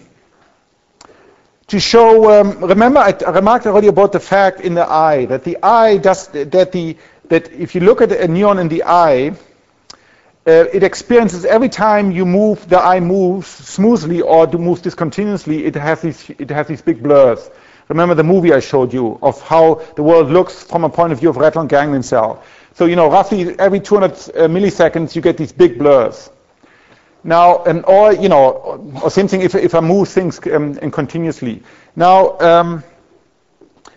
To show, um, remember, I, I remarked already about the fact in the eye that the eye does that the that if you look at a neuron in the eye, uh, it experiences every time you move the eye moves smoothly or moves discontinuously. It has these it has these big blurs. Remember the movie I showed you of how the world looks from a point of view of rat-lung ganglion cell. So you know roughly every two hundred milliseconds you get these big blurs. Now, and or, you know, or same thing if, if I move things um, and continuously. Now, um,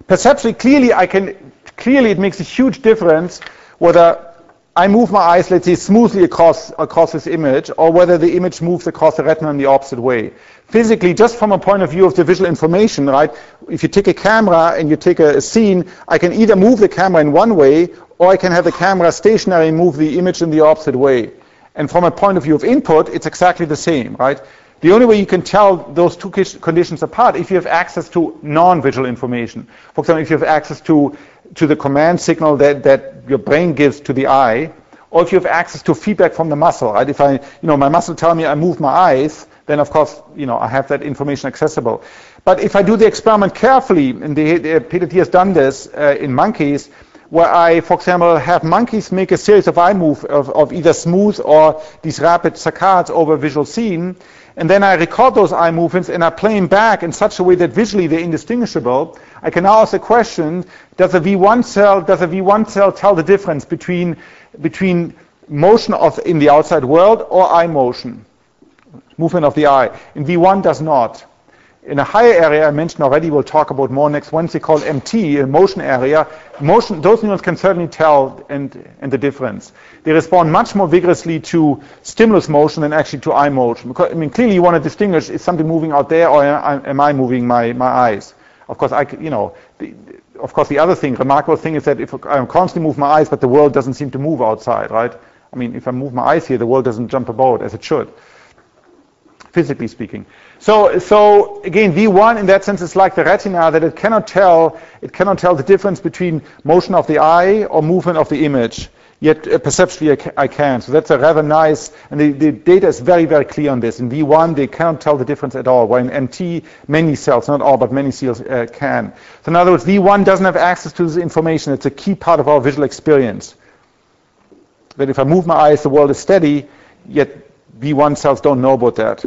perceptually, clearly I can, clearly it makes a huge difference whether I move my eyes, let's say, smoothly across, across this image, or whether the image moves across the retina in the opposite way. Physically, just from a point of view of the visual information, right, if you take a camera and you take a, a scene, I can either move the camera in one way, or I can have the camera stationary and move the image in the opposite way. And from a point of view of input, it's exactly the same, right? The only way you can tell those two conditions apart if you have access to non-visual information. For example, if you have access to, to the command signal that, that your brain gives to the eye, or if you have access to feedback from the muscle, right? If I, you know, my muscle tells me I move my eyes, then of course, you know, I have that information accessible. But if I do the experiment carefully, and the, the, Peter Thier has done this uh, in monkeys, where I, for example, have monkeys make a series of eye move of, of either smooth or these rapid saccades over a visual scene, and then I record those eye movements and I play them back in such a way that visually they're indistinguishable. I can now ask the question: Does a V one cell, does a V one cell tell the difference between between motion of in the outside world or eye motion, movement of the eye? And V one does not. In a higher area I mentioned already, we'll talk about more next Wednesday, called M T, a motion area. Motion, those neurons can certainly tell and, and the difference. They respond much more vigorously to stimulus motion than actually to eye motion. Because, I mean, clearly you want to distinguish, is something moving out there or am I moving my, my eyes? Of course, I, you know, the, of course the other thing, remarkable thing is that if I constantly move my eyes, but the world doesn't seem to move outside, right? I mean, if I move my eyes here, the world doesn't jump about as it should, physically speaking. So, so again, V one in that sense is like the retina, that it cannot tell, it cannot tell the difference between motion of the eye or movement of the image. Yet uh, perceptually, I can. So that's a rather nice, and the, the data is very, very clear on this. In V one, they cannot tell the difference at all. While in M T, many cells, not all, but many cells uh, can. So in other words, V one doesn't have access to this information. It's a key part of our visual experience. that if I move my eyes, the world is steady, yet V one cells don't know about that.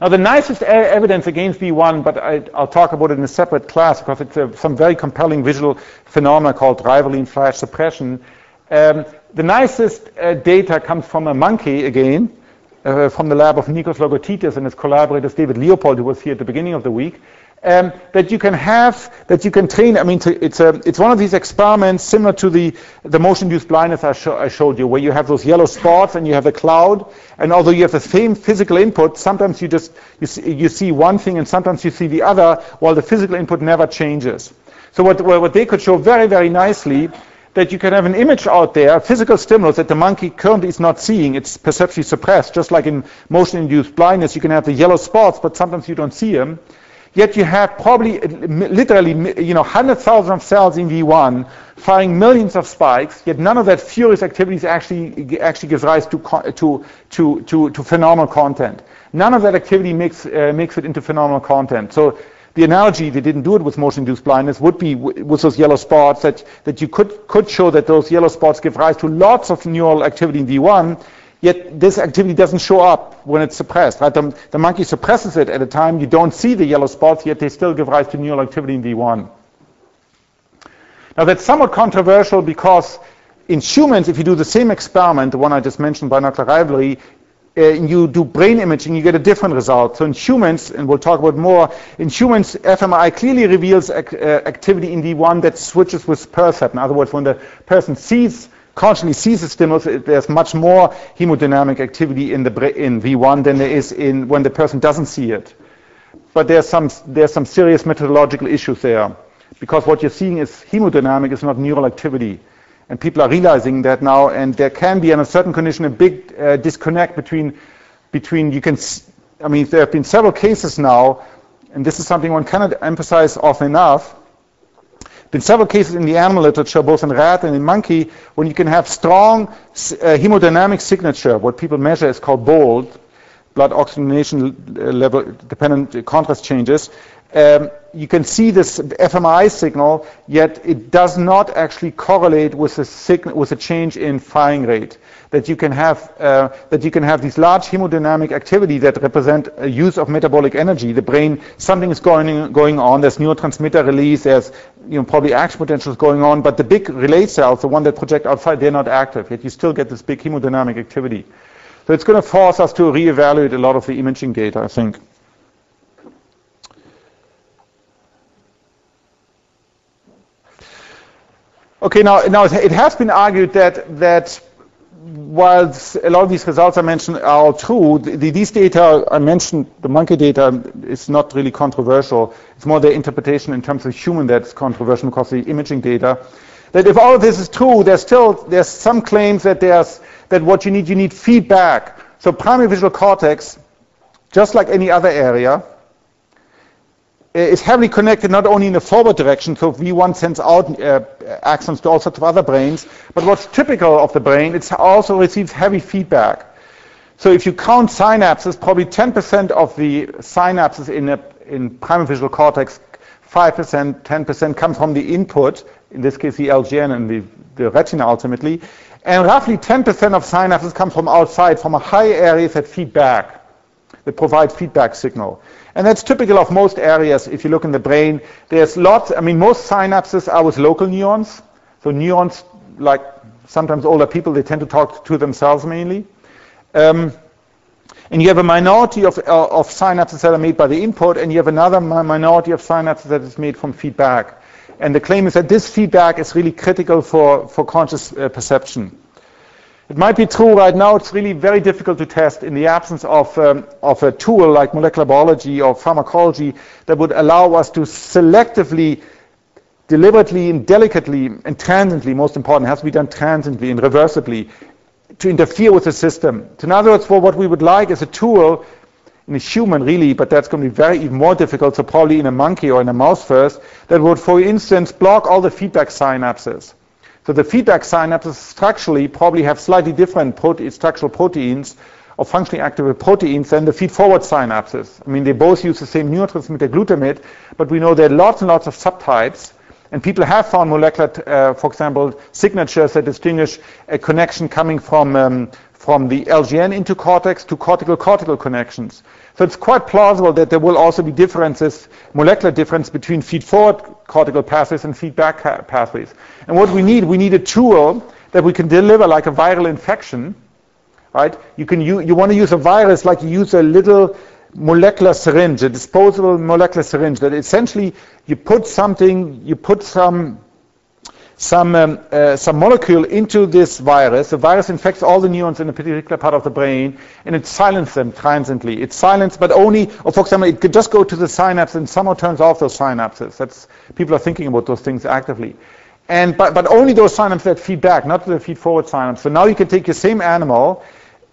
Now, the nicest evidence against V one, but I, I'll talk about it in a separate class because it's a, some very compelling visual phenomena called rivaline flash suppression. Um, the nicest uh, data comes from a monkey, again, uh, from the lab of Nikos Logothetis and his collaborators, David Leopold, who was here at the beginning of the week, um, that you can have, that you can train, I mean, to, it's, a, it's one of these experiments similar to the, the motion-induced blindness I, sh I showed you, where you have those yellow spots and you have a cloud, and although you have the same physical input, sometimes you just, you see, you see one thing and sometimes you see the other, while the physical input never changes. So what, what they could show very, very nicely, that you can have an image out there, a physical stimulus that the monkey currently is not seeing, it's perceptually suppressed, just like in motion-induced blindness, you can have the yellow spots, but sometimes you don't see them. Yet you have probably, literally, you know, one hundred thousand of cells in V one firing millions of spikes, yet none of that furious activity actually, actually gives rise to, to, to, to, to phenomenal content. None of that activity makes, uh, makes it into phenomenal content. So the analogy, they didn't do it with motion-induced blindness, would be with those yellow spots, that, that you could, could show that those yellow spots give rise to lots of neural activity in V one, yet this activity doesn't show up when it's suppressed. Right? The, the monkey suppresses it at a time, you don't see the yellow spots, yet they still give rise to neural activity in V one. Now that's somewhat controversial because in humans, if you do the same experiment, the one I just mentioned, binocular rivalry, Uh, you do brain imaging, you get a different result. So in humans, and we'll talk about more, in humans, fMRI clearly reveals ac uh, activity in V one that switches with percept. In other words, when the person sees, consciously sees the stimulus, it, there's much more hemodynamic activity in, the bra in V one than there is in when the person doesn't see it. But there's some, there's some serious methodological issues there, because what you're seeing is hemodynamic, it's not neural activity. And people are realizing that now, and there can be, in a certain condition, a big uh, disconnect between, between you can, s I mean, there have been several cases now, and this is something one cannot emphasize often enough, been several cases in the animal literature, both in rat and in monkey, when you can have strong uh, hemodynamic signature, what people measure is called BOLD, blood oxygenation level dependent contrast changes, Um, you can see this fMRI signal, yet it does not actually correlate with a, with a change in firing rate. That you can have uh, that you can have these large hemodynamic activity that represent a use of metabolic energy. The brain, something is going going on. There's neurotransmitter release. There's you know probably action potentials going on. But the big relay cells, the one that project outside, they're not active. Yet you still get this big hemodynamic activity. So it's going to force us to reevaluate a lot of the imaging data, I think. Okay, now, now it has been argued that, that while a lot of these results I mentioned are all true, the, these data I mentioned, the monkey data, is not really controversial. It's more the interpretation in terms of human that's controversial because of the imaging data. That if all of this is true, there's still there's some claims that there's that what you need, you need feedback. So primary visual cortex, just like any other area, is heavily connected not only in the forward direction, so V one sends out uh, axons to all sorts of other brains, but what's typical of the brain, it also receives heavy feedback. So if you count synapses, probably ten percent of the synapses in, a, in primary visual cortex, five percent, ten percent come from the input, in this case the L G N and the, the retina ultimately, and roughly ten percent of synapses come from outside, from high areas that feed back, that provide feedback signal. And that's typical of most areas. If you look in the brain, there's lots, I mean, most synapses are with local neurons. So neurons, like sometimes older people, they tend to talk to themselves mainly. Um, and you have a minority of, uh, of synapses that are made by the input, and you have another minority of synapses that is made from feedback. And the claim is that this feedback is really critical for, for conscious uh, perception. It might be true right now, it's really very difficult to test in the absence of, um, of a tool like molecular biology or pharmacology that would allow us to selectively, deliberately and delicately and transiently, most important, has to be done transiently and reversibly, to interfere with the system. So in other words, for what we would like is a tool, in a human really, but that's going to be very even more difficult, so probably in a monkey or in a mouse first, that would, for instance, block all the feedback synapses. So the feedback synapses structurally probably have slightly different prote structural proteins or functionally active proteins than the feed-forward synapses. I mean, they both use the same neurotransmitter glutamate, but we know there are lots and lots of subtypes, And people have found molecular, uh, for example, signatures that distinguish a connection coming from, um, from the L G N into cortex to cortical-cortical connections. So it's quite plausible that there will also be differences, molecular difference between feed-forward cortical pathways and feedback pathways. And what we need, we need a tool that we can deliver like a viral infection, right? You can you, you want to use a virus like you use a little molecular syringe, a disposable molecular syringe, that essentially you put something, you put some some um, uh, some molecule into this virus. The virus infects all the neurons in a particular part of the brain, and it silences them transiently. It's silenced, but only, or for example, it could just go to the synapse and somehow turns off those synapses. That's, people are thinking about those things actively. And but, but only those synapses that feed back, not the feed-forward synapse. So now you can take your same animal,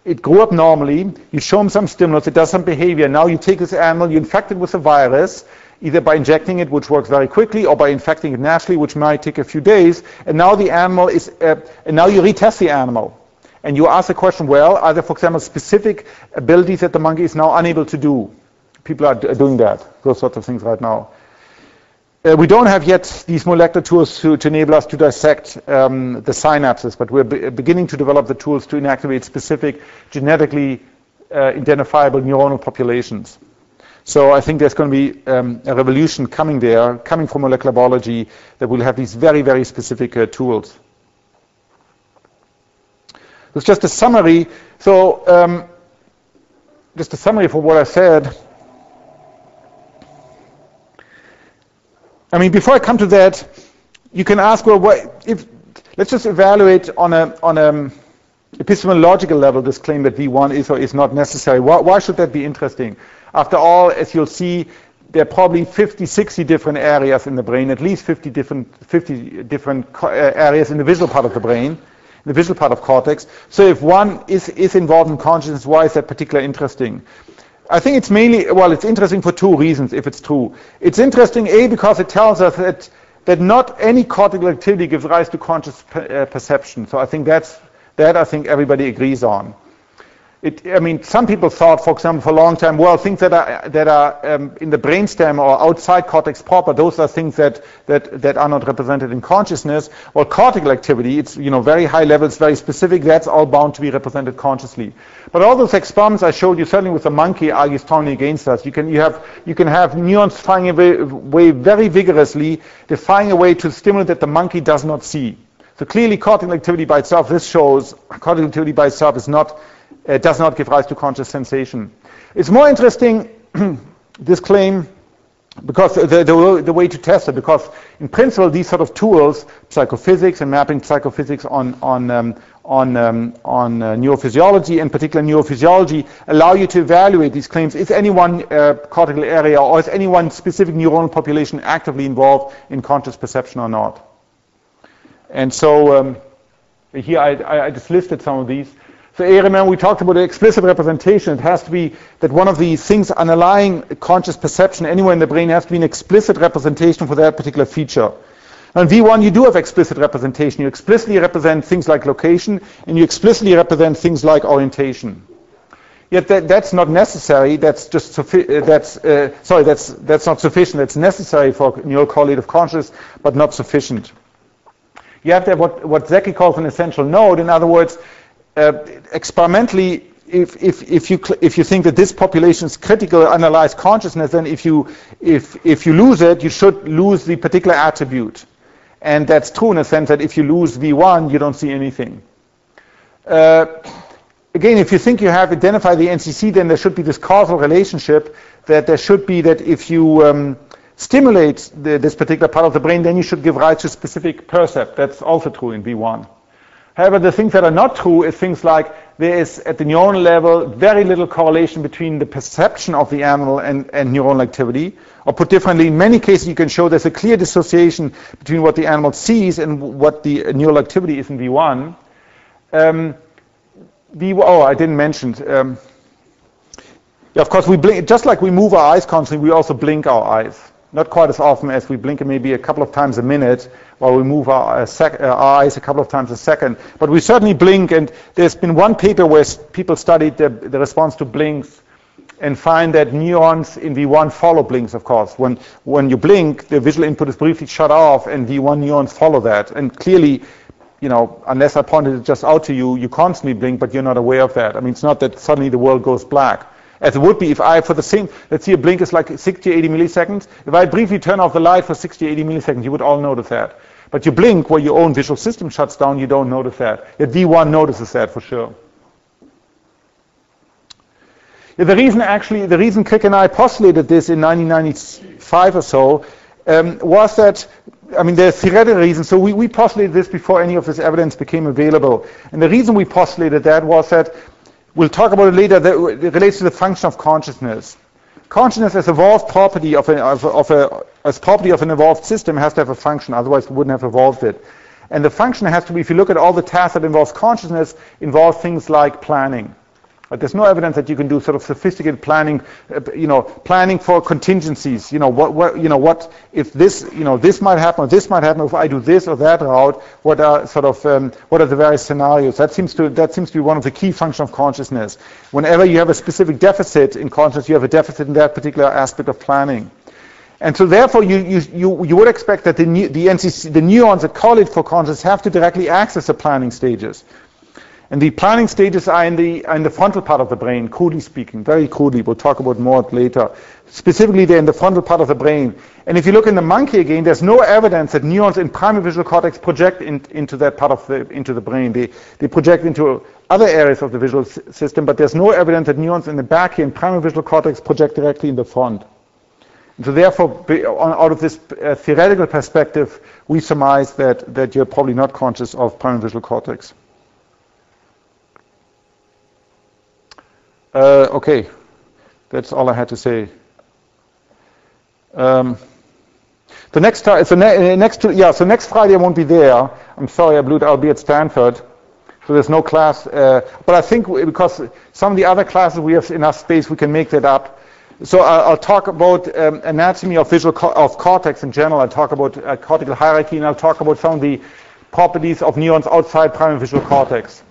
it grew up normally, you show him some stimulus, it does some behavior. Now you take this animal, you infect it with a virus, either by injecting it, which works very quickly, or by infecting it naturally, which might take a few days, and now the animal is, uh, and now you retest the animal. And you ask the question, well, are there, for example, specific abilities that the monkey is now unable to do? People are d doing that, those sorts of things right now. Uh, we don't have yet these molecular tools to, to enable us to dissect um, the synapses, but we're be beginning to develop the tools to inactivate specific genetically uh, identifiable neuronal populations. So I think there's going to be um, a revolution coming there, coming from molecular biology, that will have these very, very specific uh, tools. It's just a summary. So um, just a summary for what I said. I mean, before I come to that, you can ask, well, what, if, let's just evaluate on a on a epistemological level this claim that V one is or is not necessary. Why, why should that be interesting? After all, as you'll see, there are probably fifty, sixty different areas in the brain, at least fifty different, fifty different areas in the visual part of the brain, the visual part of cortex. So if one is, is involved in consciousness, why is that particularly interesting? I think it's mainly, well, it's interesting for two reasons, if it's true. It's interesting, A, because it tells us that, that not any cortical activity gives rise to conscious per, uh, perception. So I think that's, that I think everybody agrees on. It, I mean, some people thought, for example, for a long time, well, things that are that are um, in the brainstem or outside cortex proper, those are things that that that are not represented in consciousness. Well, cortical activity, it's you know very high levels, very specific. That's all bound to be represented consciously. But all those experiments I showed you, certainly with the monkey, argue strongly against us. You can you have you can have neurons firing away very vigorously, they're firing away to stimuli that the monkey does not see. So clearly, cortical activity by itself, this shows cortical activity by itself is not. It does not give rise to conscious sensation. It's more interesting, this claim, because the, the, the way to test it, because in principle these sort of tools, psychophysics and mapping psychophysics on, on, um, on, um, on uh, neurophysiology, in particular neurophysiology, allow you to evaluate these claims. Is any one uh, cortical area or is any one specific neuronal population actively involved in conscious perception or not? And so um, here I, I just listed some of these. So here, remember, we talked about explicit representation. It has to be that one of the things underlying conscious perception anywhere in the brain has to be an explicit representation for that particular feature. Now in V one, you do have explicit representation. You explicitly represent things like location, and you explicitly represent things like orientation. Yet that, that's not necessary. That's just that's uh, sorry. That's that's not sufficient. That's necessary for neural correlative conscious, but not sufficient. You have to have what what Zeki calls an essential node. In other words. Uh, experimentally, if if if you if you think that this population is critical, analyze consciousness. Then, if you if if you lose it, you should lose the particular attribute, and that's true in a sense that if you lose V one, you don't see anything. Uh, again, if you think you have identified the N C C, then there should be this causal relationship that there should be that if you um, stimulate the, this particular part of the brain, then you should give rise to specific percept. That's also true in V one. However, the things that are not true is things like there is, at the neuronal level, very little correlation between the perception of the animal and, and neuronal activity. Or put differently, in many cases you can show there's a clear dissociation between what the animal sees and what the neural activity is in V one. Um, V one oh, I didn't mention. Um, yeah, of course, we blink, just like we move our eyes constantly, we also blink our eyes. Not quite as often as we blink, maybe a couple of times a minute, while we move our, sec our eyes a couple of times a second. But we certainly blink, and there's been one paper where people studied the, the response to blinks and find that neurons in V one follow blinks, of course. When, when you blink, the visual input is briefly shut off, and V one neurons follow that. And clearly, you know, unless I pointed it just out to you, you constantly blink, but you're not aware of that. I mean, it's not that suddenly the world goes black, as it would be if I, for the same, let's see, a blink is like sixty, eighty milliseconds. If I briefly turn off the light for sixty, eighty milliseconds, you would all notice that. But you blink where your own visual system shuts down, you don't notice that. Yet V one notices that for sure. The reason actually, the reason Crick and I postulated this in nineteen ninety-five or so um, was that, I mean, there's theoretical reasons. So we, we postulated this before any of this evidence became available. And the reason we postulated that was that, we'll talk about it later, that it relates to the function of consciousness. Consciousness as evolved property of, an, of, a, of a, as property of an evolved system has to have a function, otherwise we wouldn't have evolved it. And the function has to be, if you look at all the tasks that involve consciousness, involve things like planning. But there's no evidence that you can do sort of sophisticated planning, you know, planning for contingencies. You know, what, what, you know, what if this, you know, this might happen, or this might happen, if I do this or that route, what are sort of, um, what are the various scenarios? That seems to, that seems to be one of the key functions of consciousness. Whenever you have a specific deficit in consciousness, you have a deficit in that particular aspect of planning. And so therefore, you, you, you, you would expect that the, the N C C, the neurons that call it for consciousness have to directly access the planning stages. And the planning stages are in the, are in the frontal part of the brain, crudely speaking, very crudely. We'll talk about more later. Specifically, they're in the frontal part of the brain. And if you look in the monkey again, there's no evidence that neurons in primary visual cortex project in, into that part of the, into the brain. They, they project into other areas of the visual system, but there's no evidence that neurons in the back here in primary visual cortex project directly in the front. And so therefore, out of this uh, theoretical perspective, we surmise that, that you're probably not conscious of primary visual cortex. Uh, okay, that's all I had to say. Um, the next time, so ne next, to, yeah, so next Friday I won't be there. I'm sorry, I blew it. I'll be at Stanford, so there's no class. Uh, but I think because some of the other classes we have enough space, we can make that up. So I'll, I'll talk about um, anatomy of visual co of cortex in general. I'll talk about uh, cortical hierarchy, and I'll talk about some of the properties of neurons outside primary visual cortex.